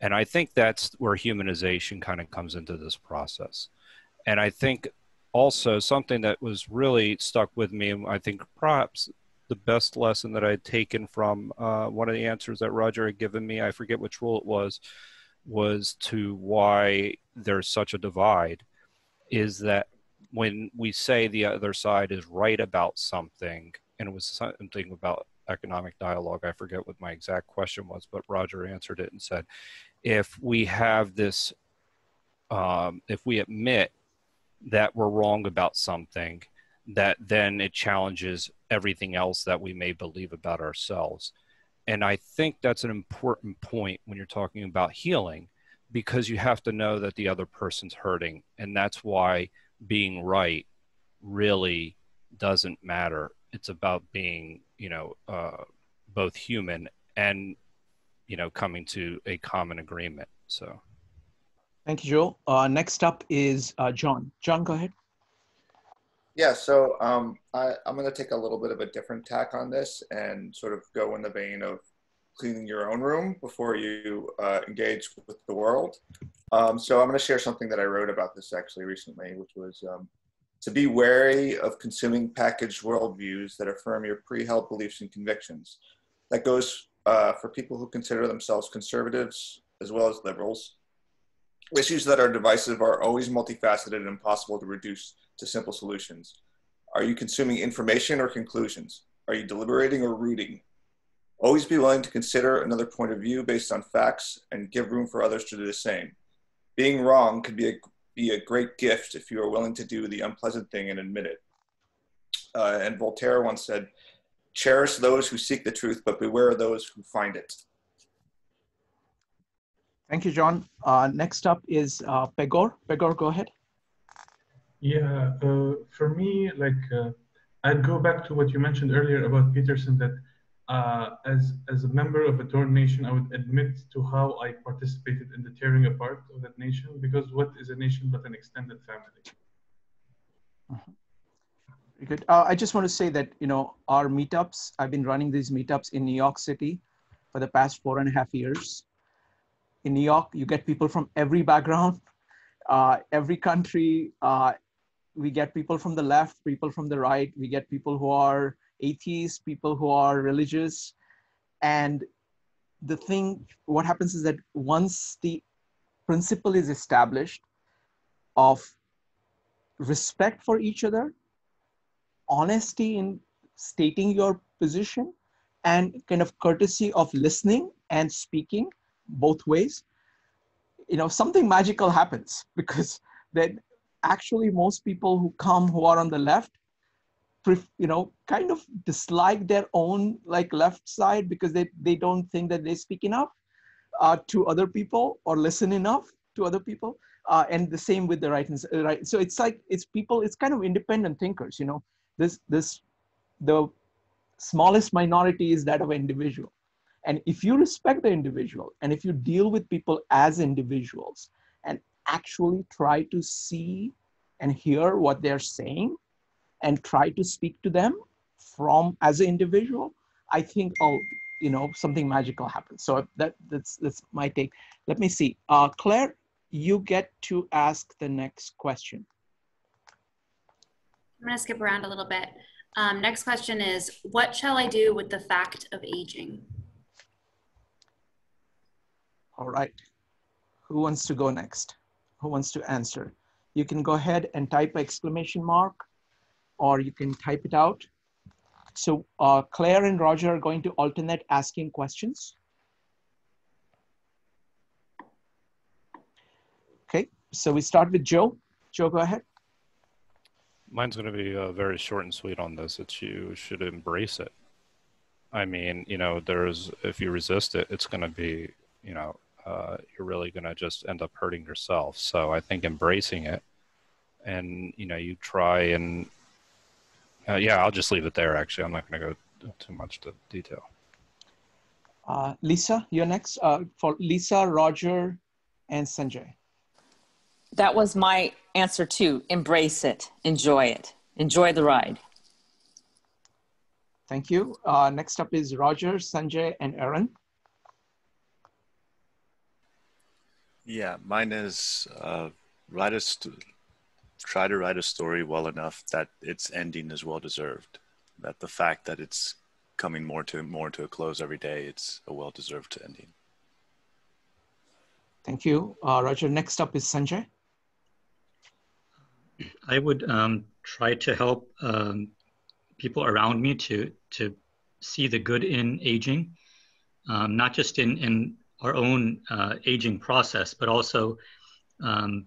And I think that's where humanization kind of comes into this process. And I think also something that was really stuck with me, and I think perhaps the best lesson that I had taken from uh, one of the answers that Roger had given me, I forget which rule it was, was to why there's such a divide, is that when we say the other side is right about something, and it was something about economic dialogue, I forget what my exact question was, but Roger answered it and said, if we have this, um, if we admit that we're wrong about something, that then it challenges everything else that we may believe about ourselves. And I think that's an important point when you're talking about healing, because you have to know that the other person's hurting. And that's why being right really doesn't matter. It's about being, you know, uh, both human and, you know, coming to a common agreement. So. Thank you, Joe. Uh, next up is uh, John. John, go ahead. Yeah, so um, I, I'm going to take a little bit of a different tack on this and sort of go in the vein of cleaning your own room before you uh, engage with the world. Um, so I'm going to share something that I wrote about this actually recently, which was um, to be wary of consuming packaged worldviews that affirm your pre-held beliefs and convictions. That goes uh, for people who consider themselves conservatives as well as liberals. Issues that are divisive are always multifaceted and impossible to reduce to simple solutions. Are you consuming information or conclusions? Are you deliberating or rooting? Always be willing to consider another point of view based on facts and give room for others to do the same. Being wrong could be a, be a great gift if you are willing to do the unpleasant thing and admit it. Uh, and Voltaire once said, "Cherish those who seek the truth, but beware those who find it." Thank you, John. Uh, next up is uh, Pegor. Pegor, go ahead. Yeah, uh, for me, like, uh, I'd go back to what you mentioned earlier about Peterson, that uh, as, as a member of a torn nation, I would admit to how I participated in the tearing apart of that nation, because what is a nation but an extended family? Uh-huh. Very good. Uh, I just want to say that, you know, our meetups, I've been running these meetups in New York City for the past four and a half years. In New York, you get people from every background, uh, every country. Uh, we get people from the left, people from the right. We get people who are atheists, people who are religious. And the thing, what happens is that once the principle is established of respect for each other, honesty in stating your position, and kind of courtesy of listening and speaking, both ways, you know, something magical happens, because then actually most people who come who are on the left, you know, kind of dislike their own like left side because they, they don't think that they speak enough uh, to other people or listen enough to other people. Uh, and the same with the right, right. So it's like, it's people, it's kind of independent thinkers, you know, this, this, the smallest minority is that of an individual. And if you respect the individual, and if you deal with people as individuals and actually try to see and hear what they're saying and try to speak to them from as an individual, I think, oh, you know, something magical happens. So that, that's, that's my take. Let me see. Uh, Claire, you get to ask the next question. I'm gonna skip around a little bit. Um, next question is, what shall I do with the fact of aging? All right, who wants to go next? Who wants to answer? You can go ahead and type exclamation mark, or you can type it out. So uh, Claire and Roger are going to alternate asking questions. Okay, so we start with Joe. Joe, go ahead. Mine's going to be uh, very short and sweet on this. It's you should embrace it. I mean, you know, there's, if you resist it, it's going to be, you know, uh, you're really going to just end up hurting yourself. So I think embracing it and, you know, you try and, uh, yeah, I'll just leave it there. Actually, I'm not going to go too much to detail. Uh, Lisa, you're next uh, for Lisa, Roger, and Sanjay. That was my answer too. Embrace it. Enjoy it. Enjoy the ride. Thank you. Uh, next up is Roger, Sanjay, and Aaron. Yeah, mine is uh, write a try to write a story well enough that its ending is well deserved. That the fact that it's coming more to more to a close every day, it's a well deserved ending. Thank you, uh, Roger. Next up is Sanjay. I would um, try to help um, people around me to to see the good in aging, um, not just in, in our own uh, aging process, but also um,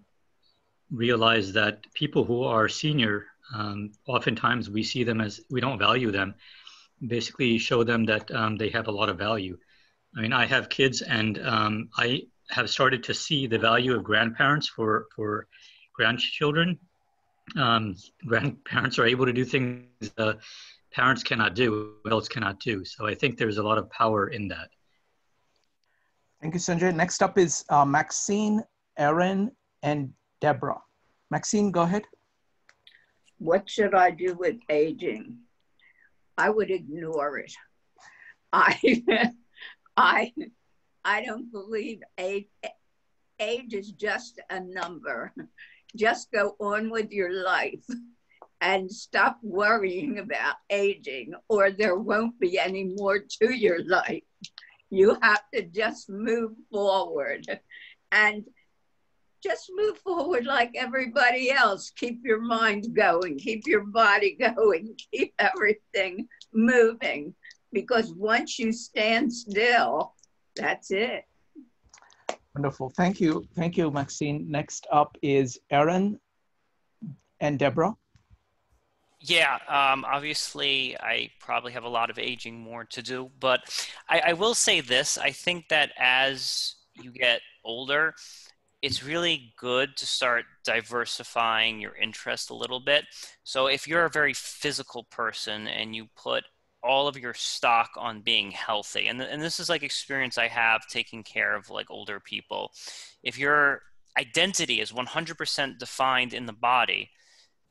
realize that people who are senior, um, oftentimes we see them as, we don't value them, basically show them that um, they have a lot of value. I mean, I have kids and um, I have started to see the value of grandparents for, for grandchildren. Um, grandparents are able to do things uh, parents cannot do, adults cannot do. So I think there's a lot of power in that. Thank you, Sanjay. Next up is uh, Maxine, Aaron, and Deborah. Maxine, go ahead. What should I do with aging? I would ignore it. I, I, I don't believe age, age is just a number. Just go on with your life and stop worrying about aging, or there won't be any more to your life. You have to just move forward and just move forward like everybody else. Keep your mind going, keep your body going, keep everything moving, because once you stand still, that's it. Wonderful. Thank you. Thank you, Maxine. Next up is Aaron and Deborah. Yeah, um, obviously, I probably have a lot of aging more to do, but I, I will say this. I think that as you get older, it's really good to start diversifying your interest a little bit. So if you're a very physical person and you put all of your stock on being healthy. And, th and this is like experience I have taking care of like older people. If your identity is one hundred percent defined in the body,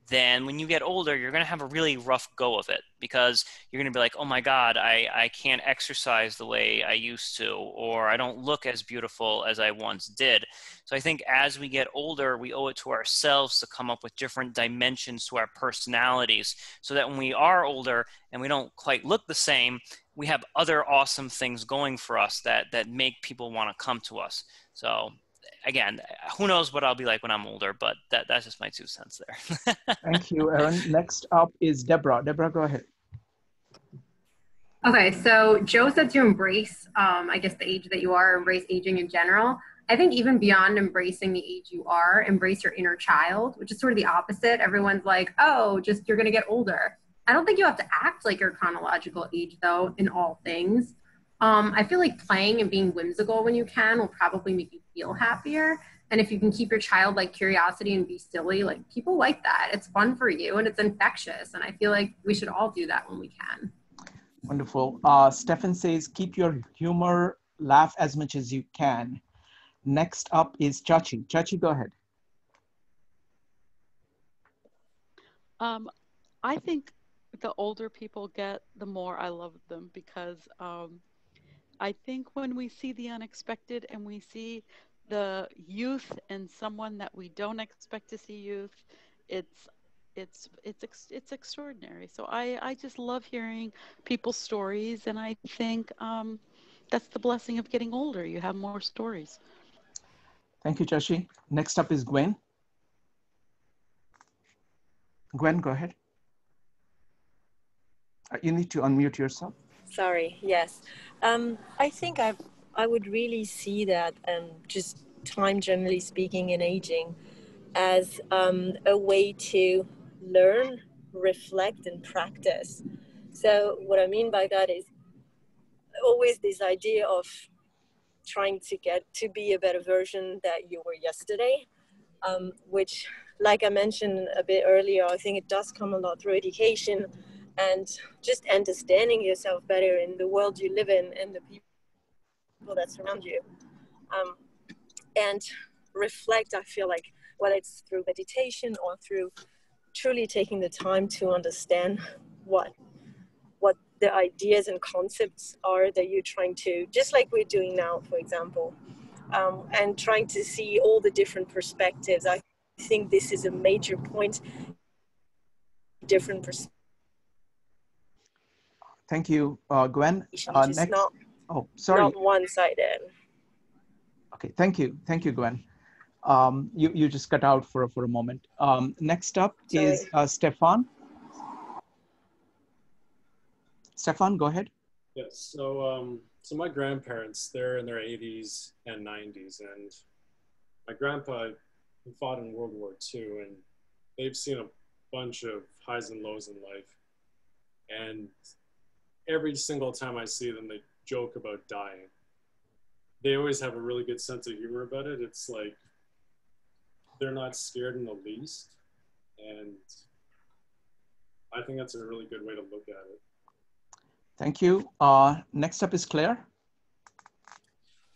then when you get older, you're going to have a really rough go of it, because you're going to be like, oh my God, I, I can't exercise the way I used to, or I don't look as beautiful as I once did. So I think as we get older, we owe it to ourselves to come up with different dimensions to our personalities, so that when we are older and we don't quite look the same, we have other awesome things going for us that, that make people want to come to us. So again, who knows what I'll be like when I'm older, but that, that's just my two cents there. Thank you, Aaron. Next up is Deborah. Deborah, go ahead. Okay, so Joe said to embrace, um, I guess, the age that you are, embrace aging in general. I think even beyond embracing the age you are, embrace your inner child, which is sort of the opposite. Everyone's like, oh, just you're going to get older. I don't think you have to act like your chronological age, though, in all things. Um, I feel like playing and being whimsical when you can will probably make you feel happier. And if you can keep your childlike curiosity and be silly, like people like that. It's fun for you and it's infectious. And I feel like we should all do that when we can. Wonderful. Uh, Stefan says, keep your humor, laugh as much as you can. Next up is Chachi. Chachi, go ahead. Um, I think the older people get, the more I love them, because um, I think when we see the unexpected and we see the youth in someone that we don't expect to see youth, it's it's it's it's, it's extraordinary. So I, I just love hearing people's stories, and I think um, that's the blessing of getting older. You have more stories. Thank you, Chachi. Next up is Gwen. Gwen, go ahead. You need to unmute yourself. Sorry. Yes. Um, I think I I would really see that um, just time, generally speaking, in aging as um, a way to learn, reflect, and practice. So what I mean by that is always this idea of trying to get to be a better version that you were yesterday, um, which, like I mentioned a bit earlier, I think it does come a lot through education and just understanding yourself better in the world you live in and the people that surround you. Um, and reflect, I feel like, whether it's through meditation or through truly taking the time to understand what what the ideas and concepts are that you're trying to, just like we're doing now, for example, um, and trying to see all the different perspectives. I think this is a major point, different perspectives. Thank you, uh, Gwen. Uh, next. Not, oh, sorry. Not one-sided. Okay, thank you. Thank you, Gwen. Um, you, you just cut out for, for a moment. Um, next up sorry. is uh, Stefan. Stefan, go ahead. Yes, so, um, so my grandparents, they're in their eighties and nineties, and my grandpa fought in World War Two, and they've seen a bunch of highs and lows in life. And every single time I see them, they joke about dying. They always have a really good sense of humor about it. It's like, they're not scared in the least. And I think that's a really good way to look at it. Thank you. Uh, next up is Claire.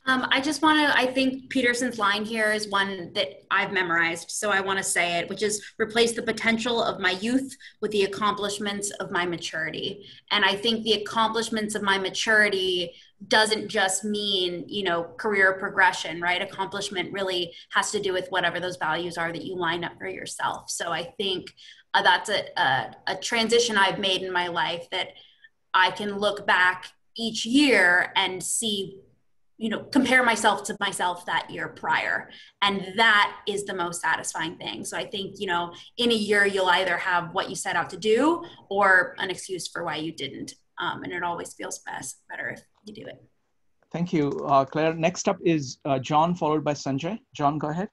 Um, I just want to, I think Peterson's line here is one that I've memorized, so I want to say it, which is replace the potential of my youth with the accomplishments of my maturity. And I think the accomplishments of my maturity doesn't just mean, you know, career progression, right? Accomplishment really has to do with whatever those values are that you line up for yourself. So I think uh, that's a, a, a transition I've made in my life, that I can look back each year and see, you know, compare myself to myself that year prior. And that is the most satisfying thing. So I think, you know, in a year, you'll either have what you set out to do or an excuse for why you didn't. Um, and it always feels best, better if you do it. Thank you, uh, Claire. Next up is uh, John, followed by Sanjay. John, go ahead.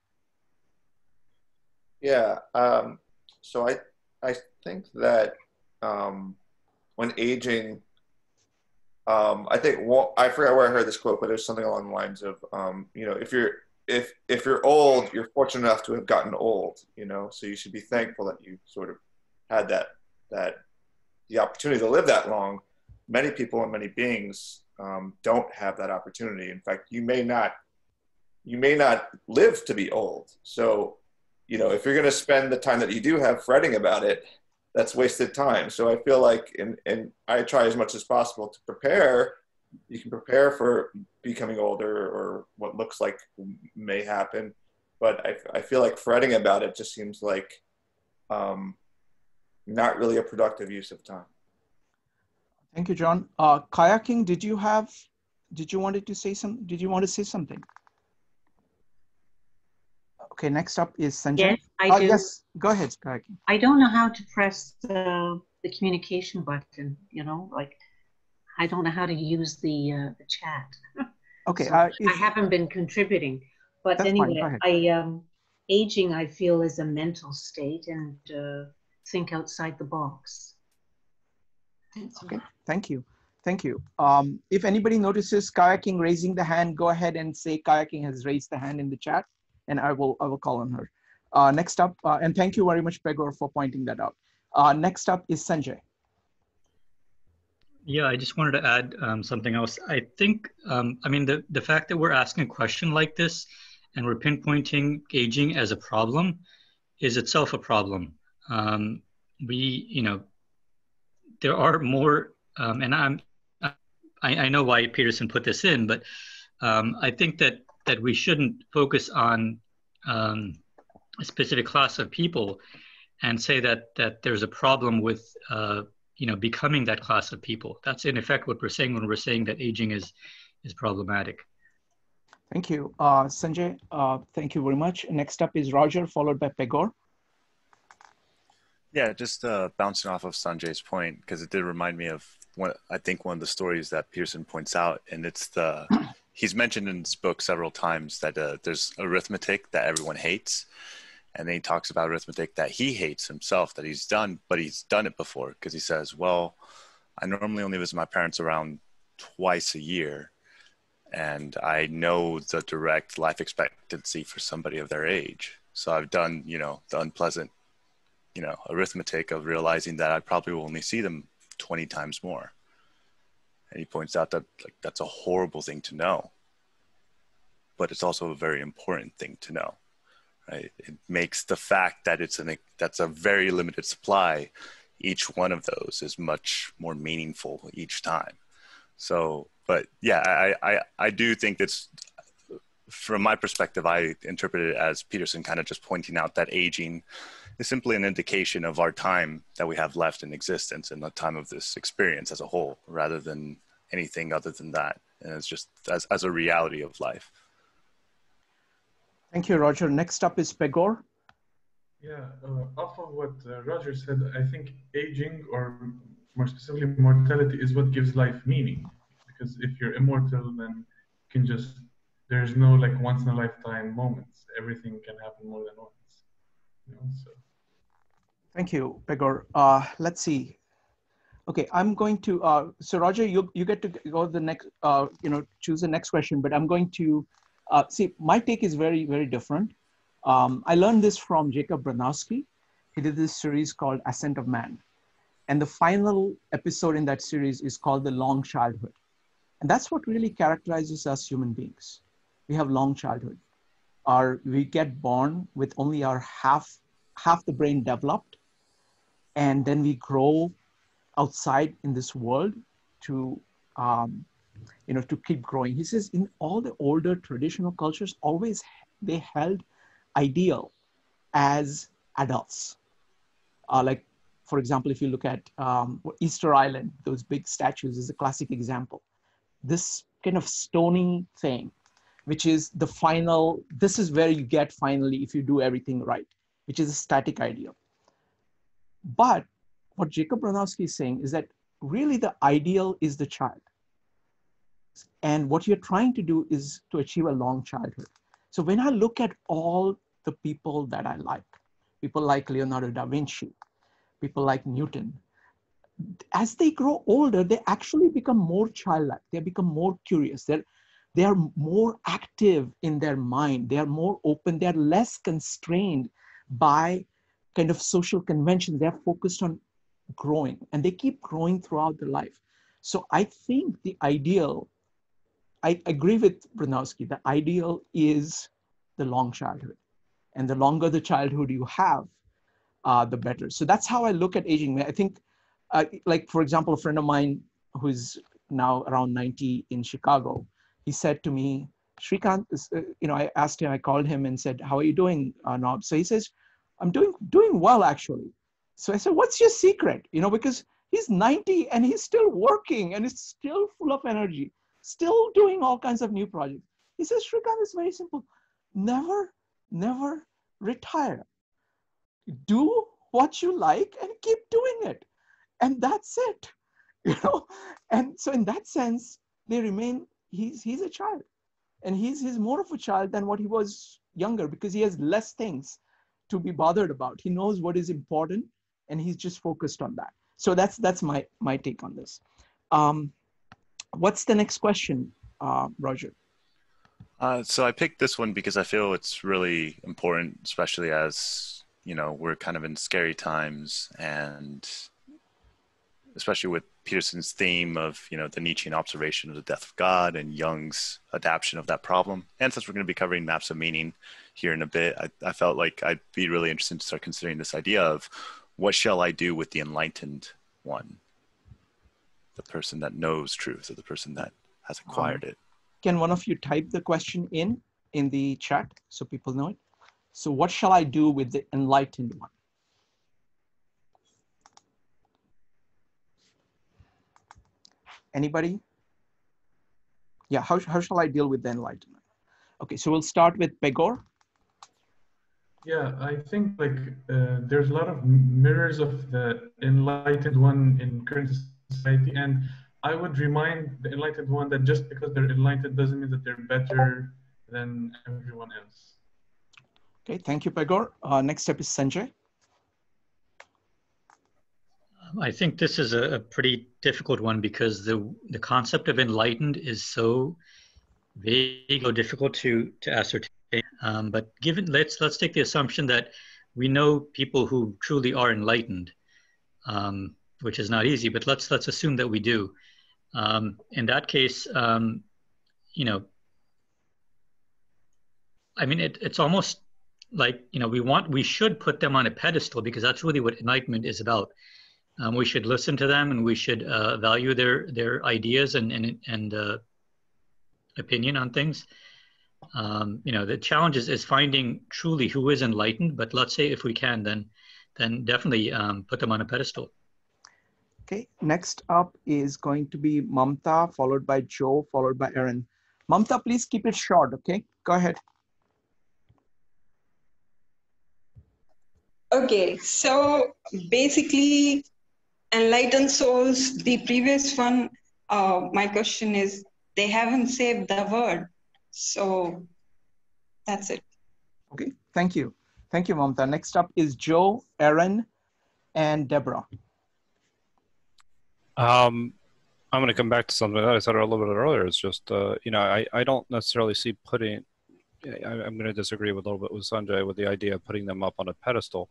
Yeah, um, so I, I think that um, when aging, Um, I think, well, I forgot where I heard this quote, but it was something along the lines of, um, you know, if you're, if, if you're old, you're fortunate enough to have gotten old, you know, so you should be thankful that you sort of had that, that the opportunity to live that long. Many people and many beings um, don't have that opportunity. In fact, you may not, you may not live to be old. So, you know, if you're going to spend the time that you do have fretting about it, that's wasted time. So I feel like, and, and I try as much as possible to prepare. You can prepare for becoming older or what looks like may happen. But I, I feel like fretting about it just seems like um, not really a productive use of time. Thank you, John. Uh, kayaking, did you have, did you wanted to say some, did you want to say something? Okay, next up is Sanjay. Yes, I oh, do. Yes, go ahead. I don't know how to press the, the communication button, you know, like I don't know how to use the, uh, the chat. Okay. So uh, I haven't been contributing, but anyway, I um, aging, I feel, is a mental state, and uh, think outside the box. That's okay, all. Thank you. Thank you. Um, if anybody notices kayaking raising the hand, go ahead and say kayaking has raised the hand in the chat. And I will, I will call on her. Uh, next up, uh, and thank you very much, Pegor, for pointing that out. Uh, next up is Sanjay. Yeah, I just wanted to add um, something else. I think, um, I mean, the, the fact that we're asking a question like this and we're pinpointing aging as a problem is itself a problem. Um, we, you know, there are more, um, and I'm, I, I know why Peterson put this in, but um, I think that that we shouldn't focus on um, a specific class of people and say that that there's a problem with uh, you know, becoming that class of people. That's in effect what we're saying when we're saying that aging is is problematic. Thank you, uh, Sanjay. Uh, thank you very much. Next up is Roger, followed by Pegor. Yeah, just uh, bouncing off of Sanjay's point, because it did remind me of one, I think one of the stories that Peterson points out, and it's the, he's mentioned in his book several times that uh, there's arithmetic that everyone hates. And then he talks about arithmetic that he hates himself, that he's done, but he's done it before. Because he says, well, I normally only visit my parents around twice a year. And I know the direct life expectancy for somebody of their age. So I've done, you know, the unpleasant, you know, arithmetic of realizing that I probably will only see them twenty times more. And he points out that like that's a horrible thing to know, but it's also a very important thing to know, right? It makes the fact that it's an that's a very limited supply, each one of those is much more meaningful each time. So, but yeah, I I, I do think that's, from my perspective, I interpret it as Peterson kind of just pointing out that aging is simply an indication of our time that we have left in existence and the time of this experience as a whole, rather than anything other than that. And it's just as, as a reality of life. Thank you, Roger. Next up is Pegor. Yeah, uh, off of what uh, Roger said, I think aging, or more specifically mortality, is what gives life meaning. Because if you're immortal, then you can just, there's no like once in a lifetime moments. Everything can happen more than once. You know, so. Thank you, Pegor. Uh, let's see. Okay, I'm going to, uh, so Roger, you, you get to go to the next, uh, you know, choose the next question, but I'm going to, uh, see, my take is very, very different. Um, I learned this from Jacob Bronowski. He did this series called Ascent of Man. And the final episode in that series is called The Long Childhood. And that's what really characterizes us human beings. We have long childhood. Our, we get born with only our half, half the brain developed. And then we grow outside in this world to, um, you know, to keep growing. He says in all the older traditional cultures, always they held ideal as adults. Uh, like, for example, if you look at um, Easter Island, those big statues is a classic example. This kind of stony thing, which is the final, this is where you get finally if you do everything right, which is a static ideal. But what Jacob Bronowski is saying is that really the ideal is the child. And what you're trying to do is to achieve a long childhood. So when I look at all the people that I like, people like Leonardo da Vinci, people like Newton, as they grow older, they actually become more childlike. They become more curious. They're, they are more active in their mind. They are more open. They are less constrained by kind of social conventions. They're focused on growing, and they keep growing throughout their life. So I think the ideal, I agree with Bronowski, the ideal is the long childhood. And the longer the childhood you have, uh, the better. So that's how I look at aging. I think Uh, like, for example, a friend of mine who's now around ninety in Chicago, he said to me, Shrikant, uh, you know, I asked him, I called him and said, how are you doing, uh, Nob? So he says, I'm doing doing well, actually. So I said, what's your secret? You know, because he's ninety and he's still working and he's still full of energy, still doing all kinds of new projects. He says, Shrikant, it's very simple. Never, never retire. Do what you like and keep doing it. And that's it, you know? And so in that sense, they remain, he's, he's a child. And he's, he's more of a child than what he was younger, because he has less things to be bothered about. He knows what is important and he's just focused on that. So that's, that's my, my take on this. Um, what's the next question, uh, Roger? Uh, so I picked this one because I feel it's really important, especially as, you know, we're kind of in scary times, and especially with Peterson's theme of, you know, the Nietzschean observation of the death of God and Jung's adaptation of that problem. And since we're going to be covering Maps of Meaning here in a bit, I, I felt like I'd be really interested to start considering this idea of what shall I do with the enlightened one? The person that knows truth, or the person that has acquired um, it. Can one of you type the question in, in the chat so people know it? So what shall I do with the enlightened one? Anybody? Yeah, how, how shall I deal with the enlightenment? Okay, so we'll start with Pegor. Yeah, I think like uh, there's a lot of mirrors of the enlightened one in current society, and I would remind the enlightened one that just because they're enlightened doesn't mean that they're better than everyone else. Okay, thank you, Pegor. Uh, next up is Sanjay. I think this is a, a pretty difficult one because the the concept of enlightened is so vague or difficult to to ascertain. Um, but given let's let's take the assumption that we know people who truly are enlightened, um, which is not easy. But let's let's assume that we do. Um, in that case, um, you know, I mean, it, it's almost like you know we want we should put them on a pedestal because that's really what enlightenment is about. Um, we should listen to them and we should uh, value their their ideas and and and uh, opinion on things. Um, you know, the challenge is, is finding truly who is enlightened, but let's say if we can, then then definitely um, put them on a pedestal. Okay, next up is going to be Mamta, followed by Joe, followed by Aaron. Mamta, please keep it short, okay? Go ahead. Okay, so basically enlightened souls, the previous one, uh, my question is, they haven't saved the word. So that's it. Okay, thank you. Thank you, Mamta. Next up is Joe, Aaron, and Deborah. Um, I'm going to come back to something that I said a little bit earlier. It's just, uh, you know, I, I don't necessarily see putting, I, I'm going to disagree with a little bit with Sanjay with the idea of putting them up on a pedestal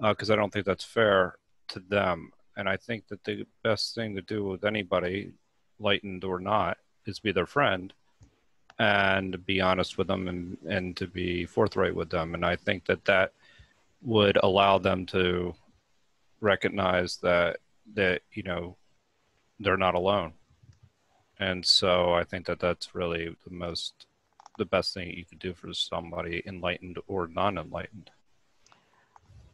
because uh, I don't think that's fair to them. And I think that the best thing to do with anybody, enlightened or not, is be their friend. And be honest with them and, and to be forthright with them. And I think that that would allow them to recognize that, that you know, they're not alone. And so I think that that's really the most, the best thing you could do for somebody enlightened or non-enlightened.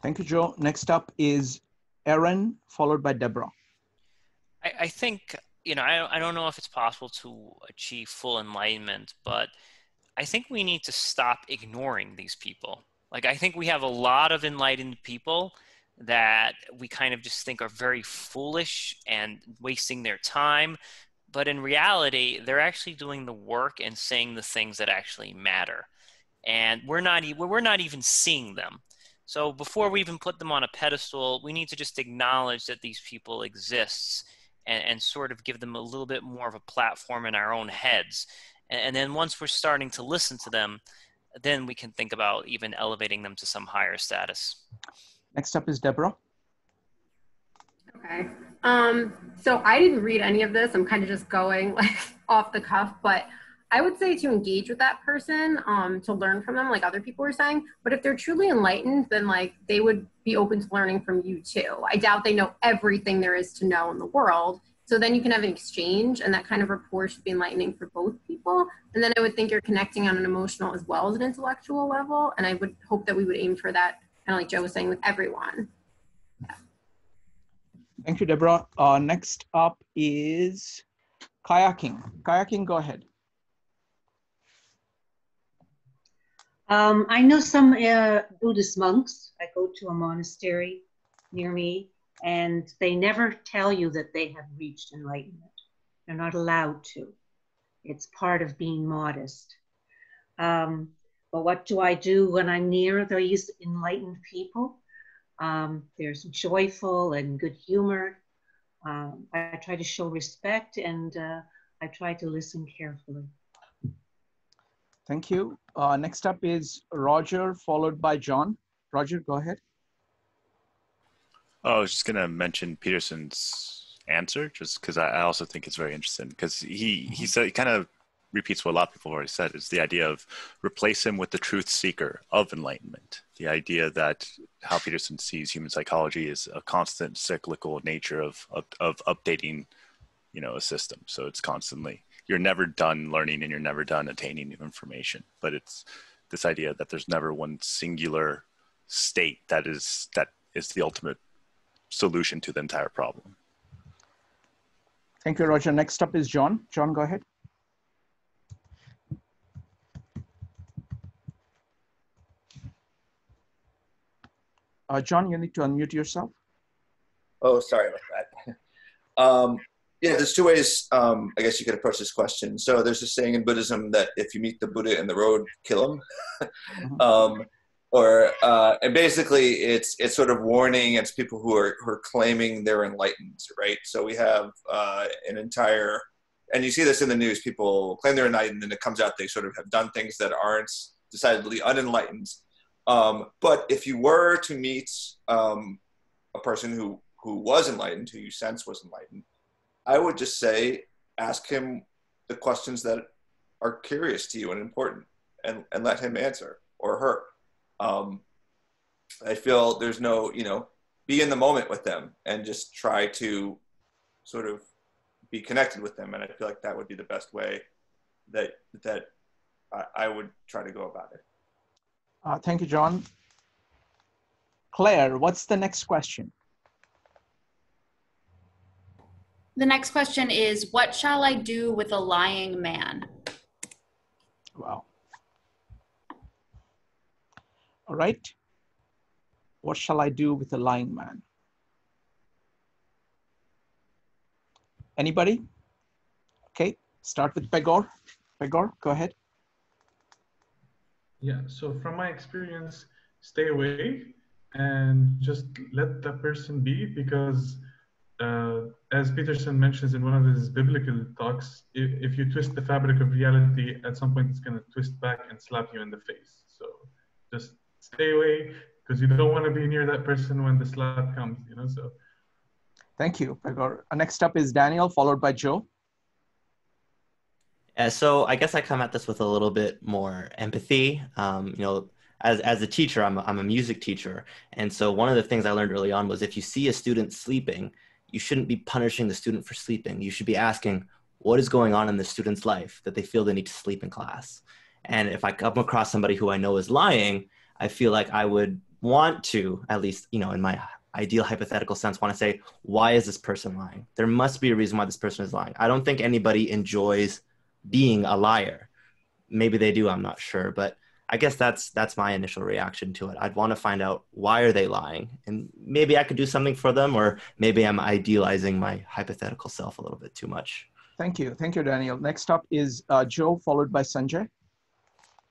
Thank you, Joe. Next up is Aaron, followed by Deborah. I, I think... You know, I, I don't know if it's possible to achieve full enlightenment, but I think we need to stop ignoring these people. Like, I think we have a lot of enlightened people that we kind of just think are very foolish and wasting their time. But in reality, they're actually doing the work and saying the things that actually matter. And we're not, we're not even seeing them. So before we even put them on a pedestal, we need to just acknowledge that these people exist. And, and sort of give them a little bit more of a platform in our own heads. And, and then once we're starting to listen to them, then we can think about even elevating them to some higher status. Next up is Deborah. Okay. Um, so I didn't read any of this. I'm kind of just going like off the cuff, but I would say to engage with that person, um, to learn from them, like other people were saying. But if they're truly enlightened, then like they would be open to learning from you too. I doubt they know everything there is to know in the world. So then you can have an exchange, and that kind of rapport should be enlightening for both people. And then I would think you're connecting on an emotional as well as an intellectual level. And I would hope that we would aim for that, kind of like Joe was saying, with everyone. Yeah. Thank you, Deborah. Uh, next up is Kayaking. Kayaking, go ahead. Um, I know some uh, Buddhist monks. I go to a monastery near me, and they never tell you that they have reached enlightenment. They're not allowed to. It's part of being modest. Um, but what do I do when I'm near these enlightened people? Um, there's joyful and good humor. Um, I try to show respect, and uh, I try to listen carefully. Thank you. Uh, next up is Roger, followed by John. Roger, go ahead. Oh, I was just going to mention Peterson's answer, just because I, I also think it's very interesting, because he, he, he kind of repeats what a lot of people have already said, is the idea of replace him with the truth seeker of enlightenment. The idea that how Peterson sees human psychology is a constant cyclical nature of, of, of updating, you know, a system. So it's constantly... You're never done learning and you're never done attaining new information. But it's this idea that there's never one singular state that is that is the ultimate solution to the entire problem. Thank you, Roger. Next up is John. John, go ahead. Uh, John, you need to unmute yourself. Oh, sorry about that. Um, yeah, there's two ways, um, I guess, you could approach this question. So there's this saying in Buddhism that if you meet the Buddha in the road, kill him. um, or, uh, and basically, it's it's sort of warning. It's people who are, who are claiming they're enlightened, right? So we have uh, an entire, and you see this in the news, people claim they're enlightened, and it comes out they sort of have done things that aren't decidedly unenlightened. Um, but if you were to meet um, a person who, who was enlightened, who you sense was enlightened, I would just say, ask him the questions that are curious to you and important, and, and let him answer, or her. Um, I feel there's no, you know, be in the moment with them and just try to sort of be connected with them. And I feel like that would be the best way that, that I, I would try to go about it. Uh, thank you, John. Claire, what's the next question? The next question is, what shall I do with a lying man? Wow. All right. What shall I do with a lying man? Anybody? Okay, start with Pegor. Pegor, go ahead. Yeah, so from my experience, stay away and just let the person be, because uh, as Peterson mentions in one of his biblical talks, if, if you twist the fabric of reality, at some point it's going to twist back and slap you in the face. So just stay away, because you don't want to be near that person when the slap comes, you know, so. Thank you, Pegor. Next up is Daniel, followed by Joe. Uh, so I guess I come at this with a little bit more empathy. Um, you know, as, as a teacher, I'm a, I'm a music teacher. And so one of the things I learned early on was if you see a student sleeping, you shouldn't be punishing the student for sleeping. You should be asking, what is going on in the student's life that they feel they need to sleep in class? And if I come across somebody who I know is lying, I feel like I would want to, at least, you know, in my ideal hypothetical sense, want to say, why is this person lying? There must be a reason why this person is lying. I don't think anybody enjoys being a liar. Maybe they do, I'm not sure, but I guess that's that's my initial reaction to it. I'd want to find out, why are they lying? And maybe I could do something for them, or maybe I'm idealizing my hypothetical self a little bit too much. Thank you. Thank you, Daniel. Next up is uh, Joe, followed by Sanjay.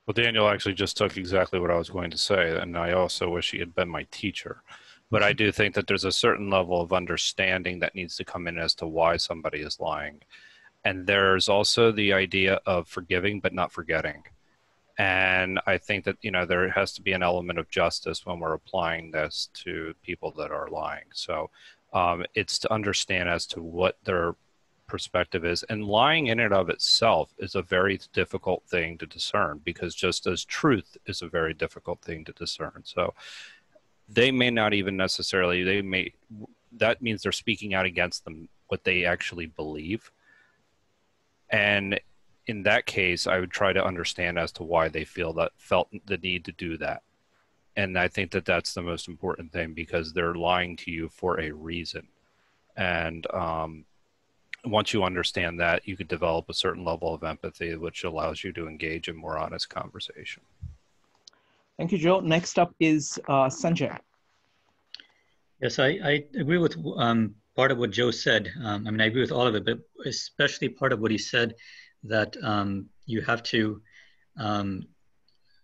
Well, Daniel actually just took exactly what I was going to say, and I also wish he had been my teacher. But I do think that there's a certain level of understanding that needs to come in as to why somebody is lying. And there's also the idea of forgiving, but not forgetting. And I think that, you know, there has to be an element of justice when we're applying this to people that are lying. So um, it's to understand as to what their perspective is. And lying in and of itself is a very difficult thing to discern, because just as truth is a very difficult thing to discern. So they may not even necessarily, they may, that means they're speaking out against them, what they actually believe. And in that case, I would try to understand as to why they feel that felt the need to do that. And I think that that's the most important thing, because they're lying to you for a reason. And um, once you understand that, you could develop a certain level of empathy, which allows you to engage in more honest conversation. Thank you, Joe. Next up is uh, Sanjay. Yes, I, I agree with um, part of what Joe said. Um, I mean, I agree with all of it, but especially part of what he said, that um, you have to um,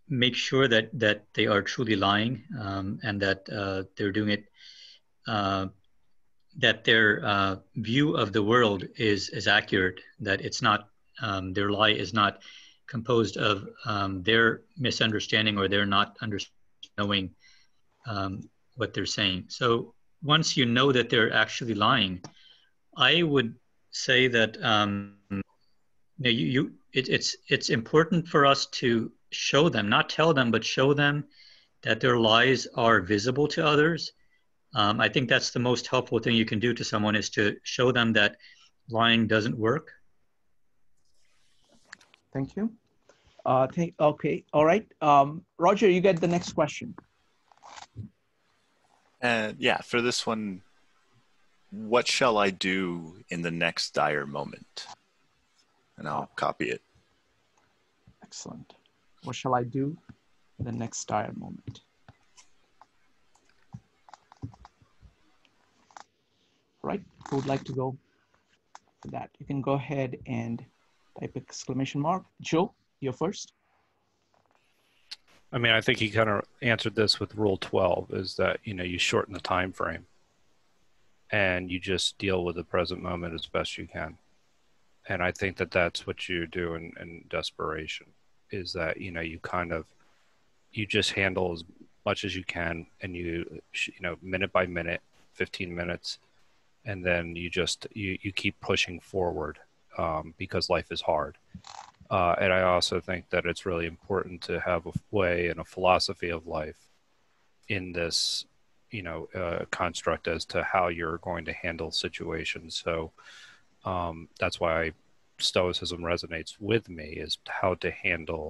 make sure that that they are truly lying, um, and that uh, they're doing it, uh, that their uh, view of the world is is accurate, that it's not, um, their lie is not composed of um, their misunderstanding or their not understanding um, what they're saying. So once you know that they're actually lying, I would say that um, you, you it, it's it's important for us to show them, not tell them, but show them that their lies are visible to others. Um, I think that's the most helpful thing you can do to someone, is to show them that lying doesn't work. Thank you. Uh, th okay, all right. Um, Roger, you get the next question. And uh, yeah, for this one, what shall I do in the next dire moment? And I'll copy it. Excellent. What shall I do in the next dire moment? right? Who would like to go for that? You can go ahead and type exclamation mark. Joe, you're first. I mean, I think he kind of answered this with rule twelve, is that, you know, you shorten the time frame and you just deal with the present moment as best you can. And I think that that's what you do in, in desperation, is that, you know, you kind of, you just handle as much as you can, and you, you know, minute by minute, fifteen minutes, and then you just, you, you keep pushing forward um, because life is hard. Uh, and I also think that it's really important to have a way and a philosophy of life in this, you know, uh, construct as to how you're going to handle situations. So um, that's why Stoicism resonates with me, is how to handle,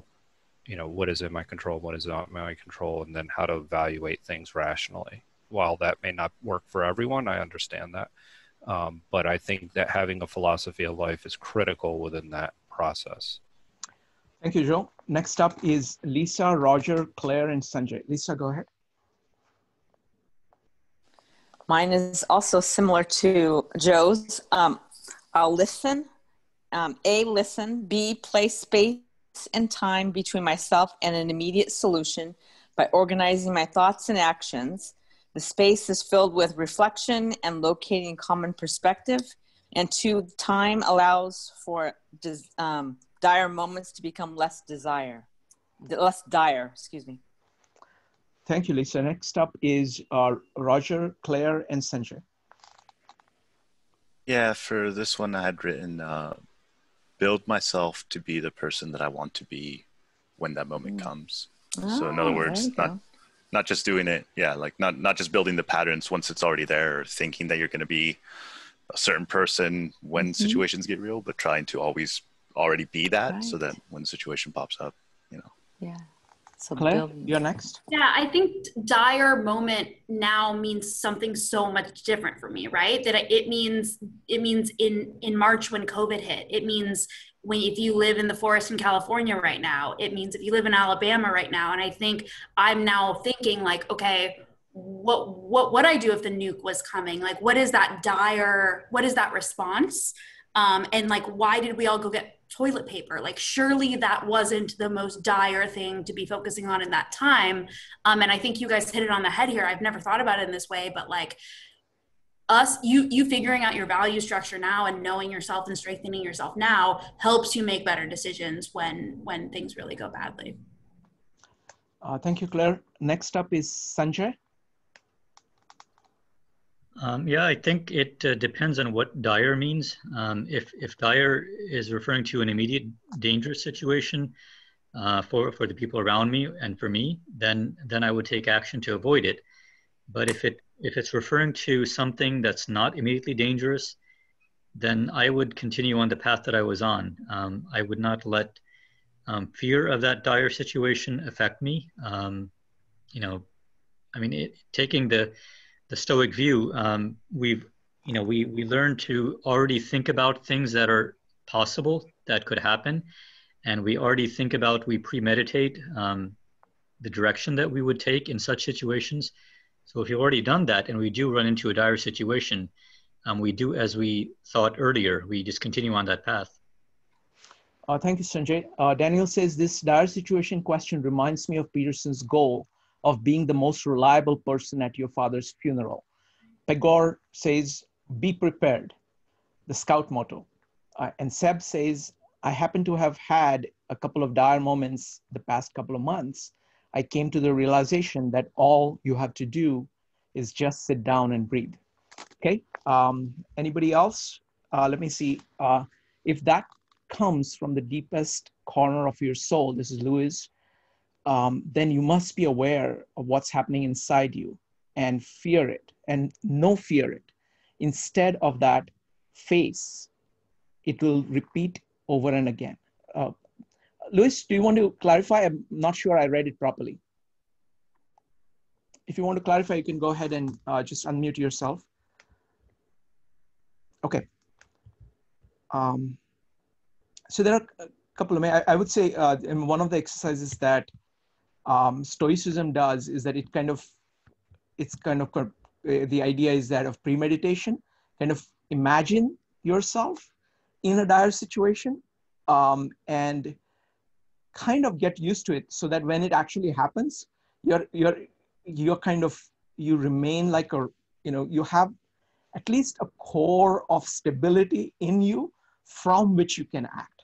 you know, what is in my control, what is not in my control, and then how to evaluate things rationally. While that may not work for everyone, I understand that. Um, but I think that having a philosophy of life is critical within that process. Thank you, Joe. Next up is Lisa, Roger, Claire, and Sanjay. Lisa, go ahead. Mine is also similar to Joe's. Um, I'll listen. Um, A, listen. B, place space and time between myself and an immediate solution by organizing my thoughts and actions. The space is filled with reflection and locating common perspective. And two, time allows for um, dire moments to become less desire, less dire, excuse me. Thank you, Lisa. Next up is uh, Roger, Claire, and Sanjay. Yeah, for this one I had written, uh, build myself to be the person that I want to be when that moment comes. Oh, so in other words, not, not just doing it, yeah, like not, not just building the patterns once it's already there, or thinking that you're going to be a certain person when mm-hmm. situations get real, but trying to always already be that, right, so that when the situation pops up, you know. Yeah. So Claire, you're next. Yeah, I think dire moment now means something so much different for me, right? That it means, it means in, in March when COVID hit. It means when, if you live in the forest in California right now. It means if you live in Alabama right now. And I think I'm now thinking like, okay, what what would I do if the nuke was coming? Like, what is that dire, what is that response? Um, and like, why did we all go get toilet paper? Like, surely that wasn't the most dire thing to be focusing on in that time. Um, and I think you guys hit it on the head here. I've never thought about it in this way, but like us, you, you figuring out your value structure now and knowing yourself and strengthening yourself now helps you make better decisions when, when things really go badly. Uh, thank you, Claire. Next up is Sanjay. Um, yeah, I think it uh, depends on what dire means. Um, if, if dire is referring to an immediate dangerous situation uh, for, for the people around me and for me, then, then I would take action to avoid it. But if, it, if it's referring to something that's not immediately dangerous, then I would continue on the path that I was on. Um, I would not let um, fear of that dire situation affect me. Um, you know, I mean, it, taking the... the Stoic view, um, we've, you know, we, we learn to already think about things that are possible, that could happen. And we already think about, we premeditate um, the direction that we would take in such situations. So if you've already done that and we do run into a dire situation, um, we do as we thought earlier, we just continue on that path. Uh, thank you, Sanjay. Uh, Daniel says, this dire situation question reminds me of Peterson's goal of being the most reliable person at your father's funeral. Pegor says, be prepared, the scout motto. Uh, and Seb says, I happen to have had a couple of dire moments the past couple of months. I came to the realization that all you have to do is just sit down and breathe. Okay, um, anybody else? Uh, let me see. Uh, if that comes from the deepest corner of your soul, this is Louis, Um, then you must be aware of what's happening inside you and fear it and no fear it. Instead of that, face, it will repeat over and again. Uh, Louis, do you want to clarify? I'm not sure I read it properly. If you want to clarify, you can go ahead and uh, just unmute yourself. Okay. Um, so there are a couple of, I, I would say uh, in one of the exercises that Um, Stoicism does is that it kind of, it's kind of, uh, the idea is that of premeditation kind of imagine yourself in a dire situation um, and kind of get used to it so that when it actually happens, you're, you're, you're kind of, you remain like a, you know, you have at least a core of stability in you from which you can act,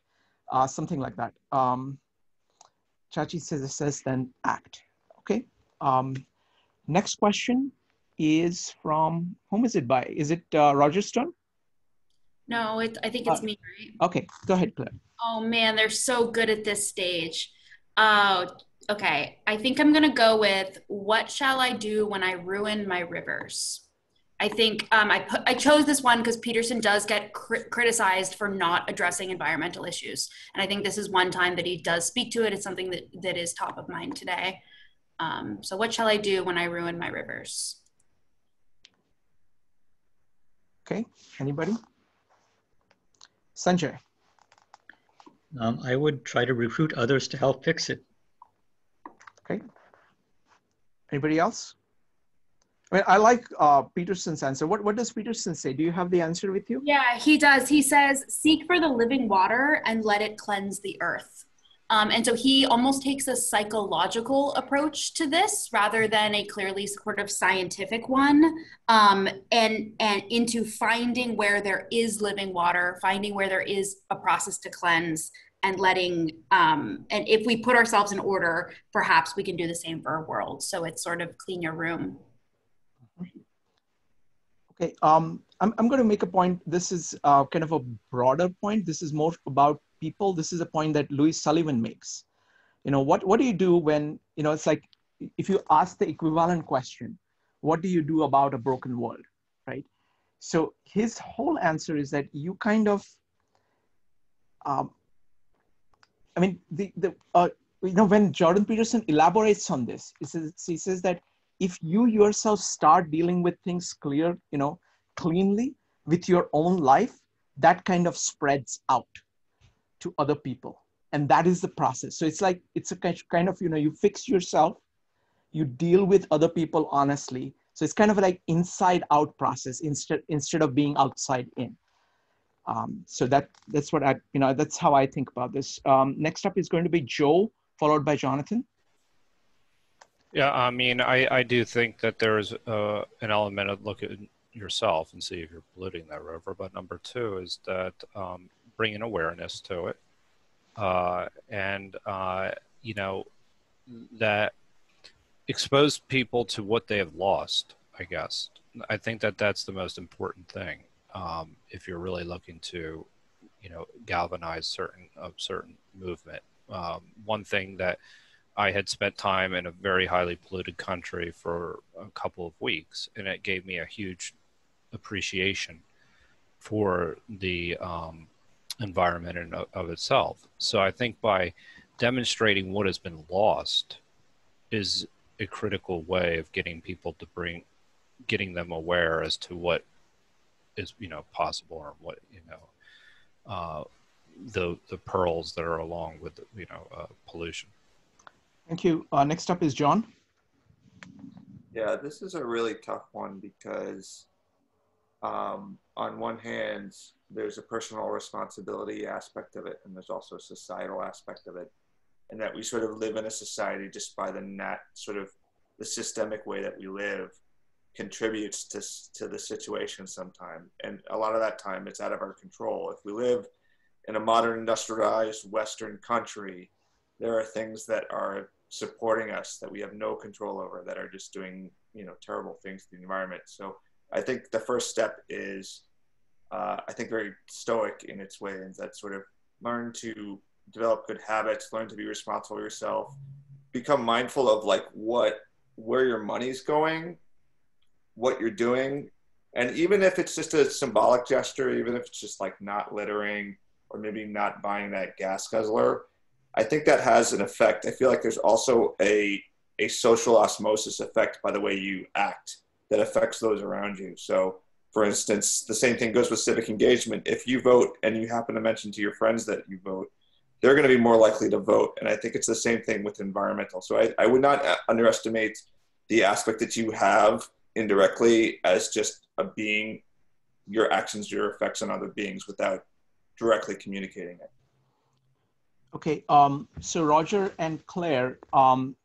uh, something like that. Um, Chachi says, it says then act, okay? Um, next question is from, whom is it by? Is it uh, Roger Stone? No, it, I think it's uh, me, right? Okay, go ahead, Claire. Oh man, they're so good at this stage. Uh, okay, I think I'm gonna go with, what shall I do when I ruin my rivers? I think um, I, put, I chose this one because Peterson does get cr criticized for not addressing environmental issues. And I think this is one time that he does speak to it. It's something that, that is top of mind today. Um, so what shall I do when I ruin my rivers? Okay, anybody? Sanjay. Um, I would try to recruit others to help fix it. Okay. Anybody else? I mean, I like uh, Peterson's answer. What, what does Peterson say? Do you have the answer with you? Yeah, he does. He says, seek for the living water and let it cleanse the earth. Um, and so he almost takes a psychological approach to this rather than a clearly sort of scientific one, um, and, and into finding where there is living water, finding where there is a process to cleanse and letting, um, and if we put ourselves in order, perhaps we can do the same for our world. So it's sort of clean your room. Okay, um, I'm, I'm going to make a point. This is uh, kind of a broader point. This is more about people. This is a point that Louis Sullivan makes. You know, what, what do you do when, you know, it's like, if you ask the equivalent question, what do you do about a broken world, right? So his whole answer is that you kind of, um, I mean, the, the uh, you know, when Jordan Peterson elaborates on this, he says, he says that if you yourself start dealing with things clear, you know, cleanly with your own life, that kind of spreads out to other people. And that is the process. So it's like, it's a kind of, you know, you fix yourself, you deal with other people honestly. So it's kind of like inside out process instead, instead of being outside in. Um, so that, that's what I, you know, that's how I think about this. Um, next up is going to be Joe, followed by Jonathan. Yeah, I mean, I, I do think that there's uh, an element of look at yourself and see if you're polluting that river. But number two is that um, bringing awareness to it. Uh, and, uh, you know, that expose people to what they have lost, I guess. I think that that's the most important thing um, if you're really looking to, you know, galvanize certain, uh, certain movement. Um, one thing that I had spent time in a very highly polluted country for a couple of weeks, and it gave me a huge appreciation for the um, environment in of itself. So I think by demonstrating what has been lost is a critical way of getting people to bring, getting them aware as to what is, you know, possible or what, you know, uh, the, the pearls that are along with, you know, uh, pollution. Thank you. Uh, next up is John. Yeah, this is a really tough one because um, on one hand, there's a personal responsibility aspect of it, and there's also a societal aspect of it, and that we sort of live in a society just by the nat sort of the systemic way that we live contributes to, to the situation sometimes. And a lot of that time it's out of our control. If we live in a modern industrialized Western country, there are things that are supporting us that we have no control over that are just doing, you know, terrible things to the environment. So I think the first step is, uh, I think very stoic in its way, in that sort of learn to develop good habits, learn to be responsible yourself, become mindful of like what, where your money's going, what you're doing. And even if it's just a symbolic gesture, even if it's just like not littering or maybe not buying that gas guzzler, I think that has an effect. I feel like there's also a, a social osmosis effect by the way you act that affects those around you. So for instance, the same thing goes with civic engagement. If you vote and you happen to mention to your friends that you vote, they're gonna be more likely to vote. And I think it's the same thing with environmental. So I, I would not underestimate the aspect that you have indirectly as just a being your actions, your effects on other beings without directly communicating it. Okay, um, so Roger and Claire, um,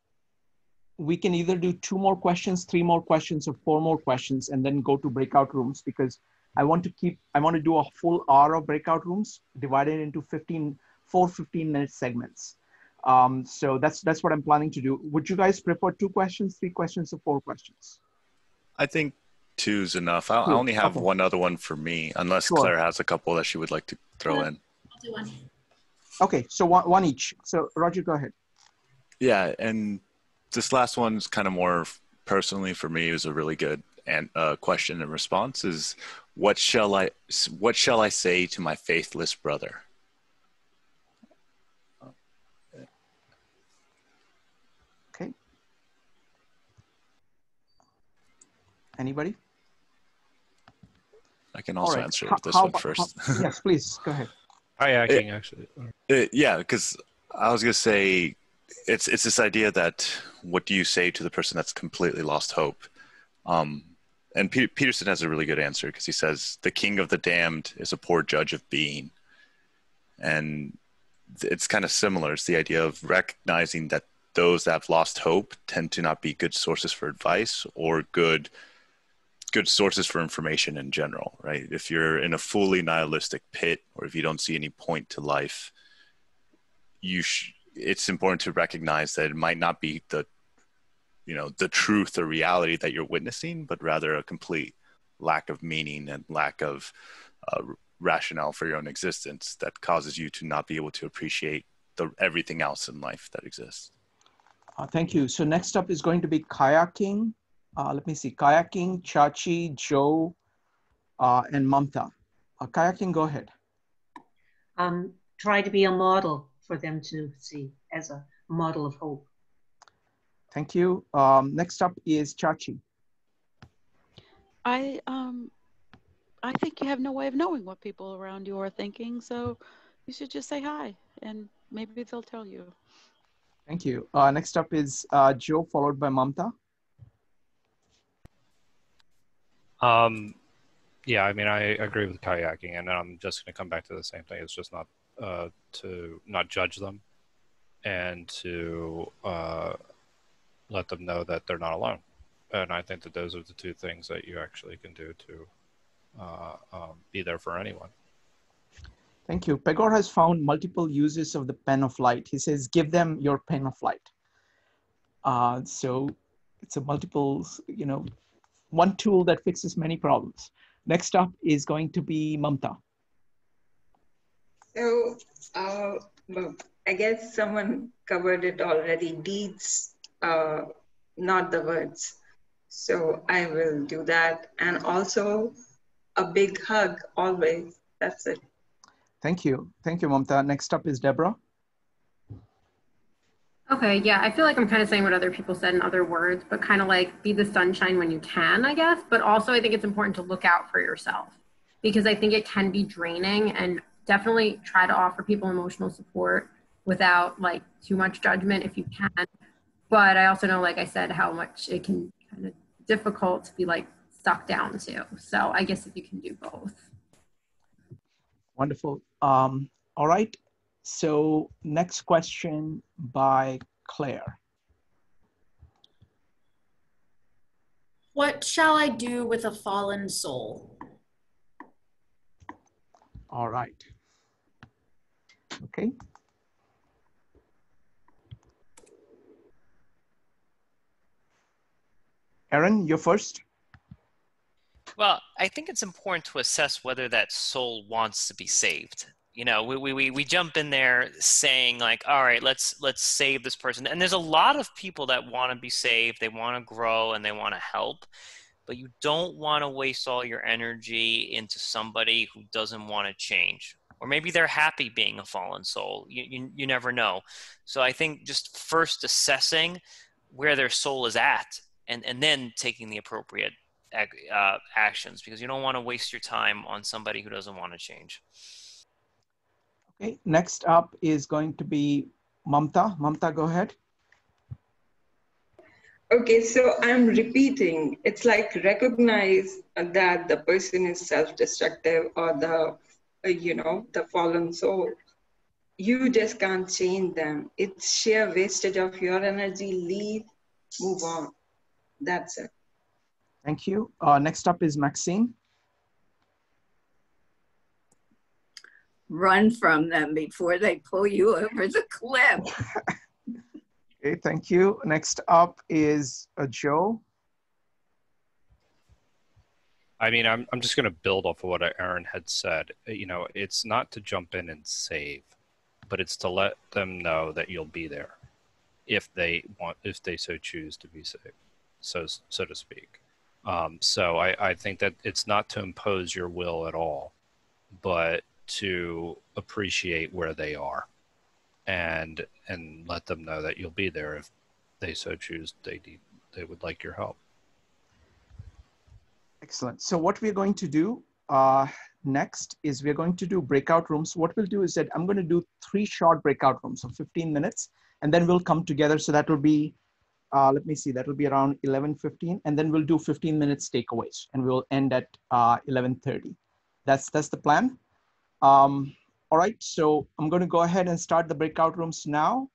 we can either do two more questions, three more questions, or four more questions, and then go to breakout rooms, because I want to keep, I want to do a full hour of breakout rooms divided into fifteen, four fifteen minute segments. Um, so that's, that's what I'm planning to do. Would you guys prefer two questions, three questions, or four questions? I think two's enough. I'll, two. I only have okay. one other one for me, unless sure. Claire has a couple that she would like to throw in. I'll do one. Okay, so one, one each. So Roger, go ahead. Yeah, and this last one's kind of more personally for me. It was a really good and uh, question and response is, what shall I, what shall I say to my faithless brother? Okay. Anybody? I can also right. answer how, this how, one first. How, yes, please, go ahead. Hi, I can it, actually. It, yeah, because I was going to say, it's, it's this idea that what do you say to the person that's completely lost hope? Um, and P Peterson has a really good answer, because he says, the king of the damned is a poor judge of being. And it's kind of similar. It's the idea of recognizing that those that have lost hope tend to not be good sources for advice or good, good sources for information in general, right? If you're in a fully nihilistic pit, or if you don't see any point to life, you sh it's important to recognize that it might not be the, you know, the truth or reality that you're witnessing, but rather a complete lack of meaning and lack of uh, rationale for your own existence that causes you to not be able to appreciate the, everything else in life that exists. Uh, thank you. So next up is going to be kayaking. Uh, let me see, kayaking, Chachi, Joe, uh, and Mamta. Uh, kayaking, go ahead. Um, try to be a model for them to see, as a model of hope. Thank you. Um, next up is Chachi. I, um, I think you have no way of knowing what people around you are thinking, so you should just say hi, and maybe they'll tell you. Thank you. Uh, next up is uh, Joe, followed by Mamta. Um, yeah, I mean, I agree with kayaking, and I'm just going to come back to the same thing. It's just not uh, to not judge them, and to uh, let them know that they're not alone. And I think that those are the two things that you actually can do to uh, um, be there for anyone. Thank you. Pegor has found multiple uses of the pen of light. He says, give them your pen of light. Uh, so it's a multiple, you know, one tool that fixes many problems. Next up is going to be Mamta. So, uh, well, I guess someone covered it already. Deeds, uh, not the words. So I will do that. And also a big hug always. That's it. Thank you. Thank you, Mamta. Next up is Deborah. Okay, yeah, I feel like I'm kind of saying what other people said in other words, but kind of like be the sunshine when you can, I guess. But also I think it's important to look out for yourself, because I think it can be draining, and definitely try to offer people emotional support without like too much judgment if you can. But I also know, like I said, how much it can kind of difficult to be like sucked down to. So I guess if you can do both. Wonderful. Um, all right. So next question by Claire. What shall I do with a fallen soul? All right. Okay. Aaron, you're first. Well, I think it's important to assess whether that soul wants to be saved. You know, we, we, we, we jump in there saying like, all right, let's, let's save this person. And there's a lot of people that want to be saved. They want to grow and they want to help, but you don't want to waste all your energy into somebody who doesn't want to change, or maybe they're happy being a fallen soul. You, you, you never know. So I think just first assessing where their soul is at, and, and then taking the appropriate uh, actions, because you don't want to waste your time on somebody who doesn't want to change. Okay, next up is going to be Mamta. Mamta, go ahead. Okay, so I'm repeating. It's like recognize that the person is self-destructive or the, you know, the fallen soul. You just can't change them. It's sheer wastage of your energy. Leave, move on. That's it. Thank you. Uh, next up is Maxine. Run from them before they pull you over the cliff. Okay, thank you. Next up is uh, Joe. I mean, I'm, I'm just going to build off of what Aaron had said. You know, it's not to jump in and save, but it's to let them know that you'll be there if they want, if they so choose to be saved, so, so to speak. Um, so I, I think that it's not to impose your will at all, but to appreciate where they are. And and let them know that you'll be there if they so choose. They need, they would like your help. Excellent. So what we're going to do uh, next is we're going to do breakout rooms. What we'll do is that I'm going to do three short breakout rooms, so fifteen minutes, and then we'll come together. So that will be, uh, let me see, that will be around eleven fifteen, and then we'll do fifteen minutes takeaways, and we'll end at uh, eleven thirty. That's that's the plan. Um, All right, so I'm going to go ahead and start the breakout rooms now.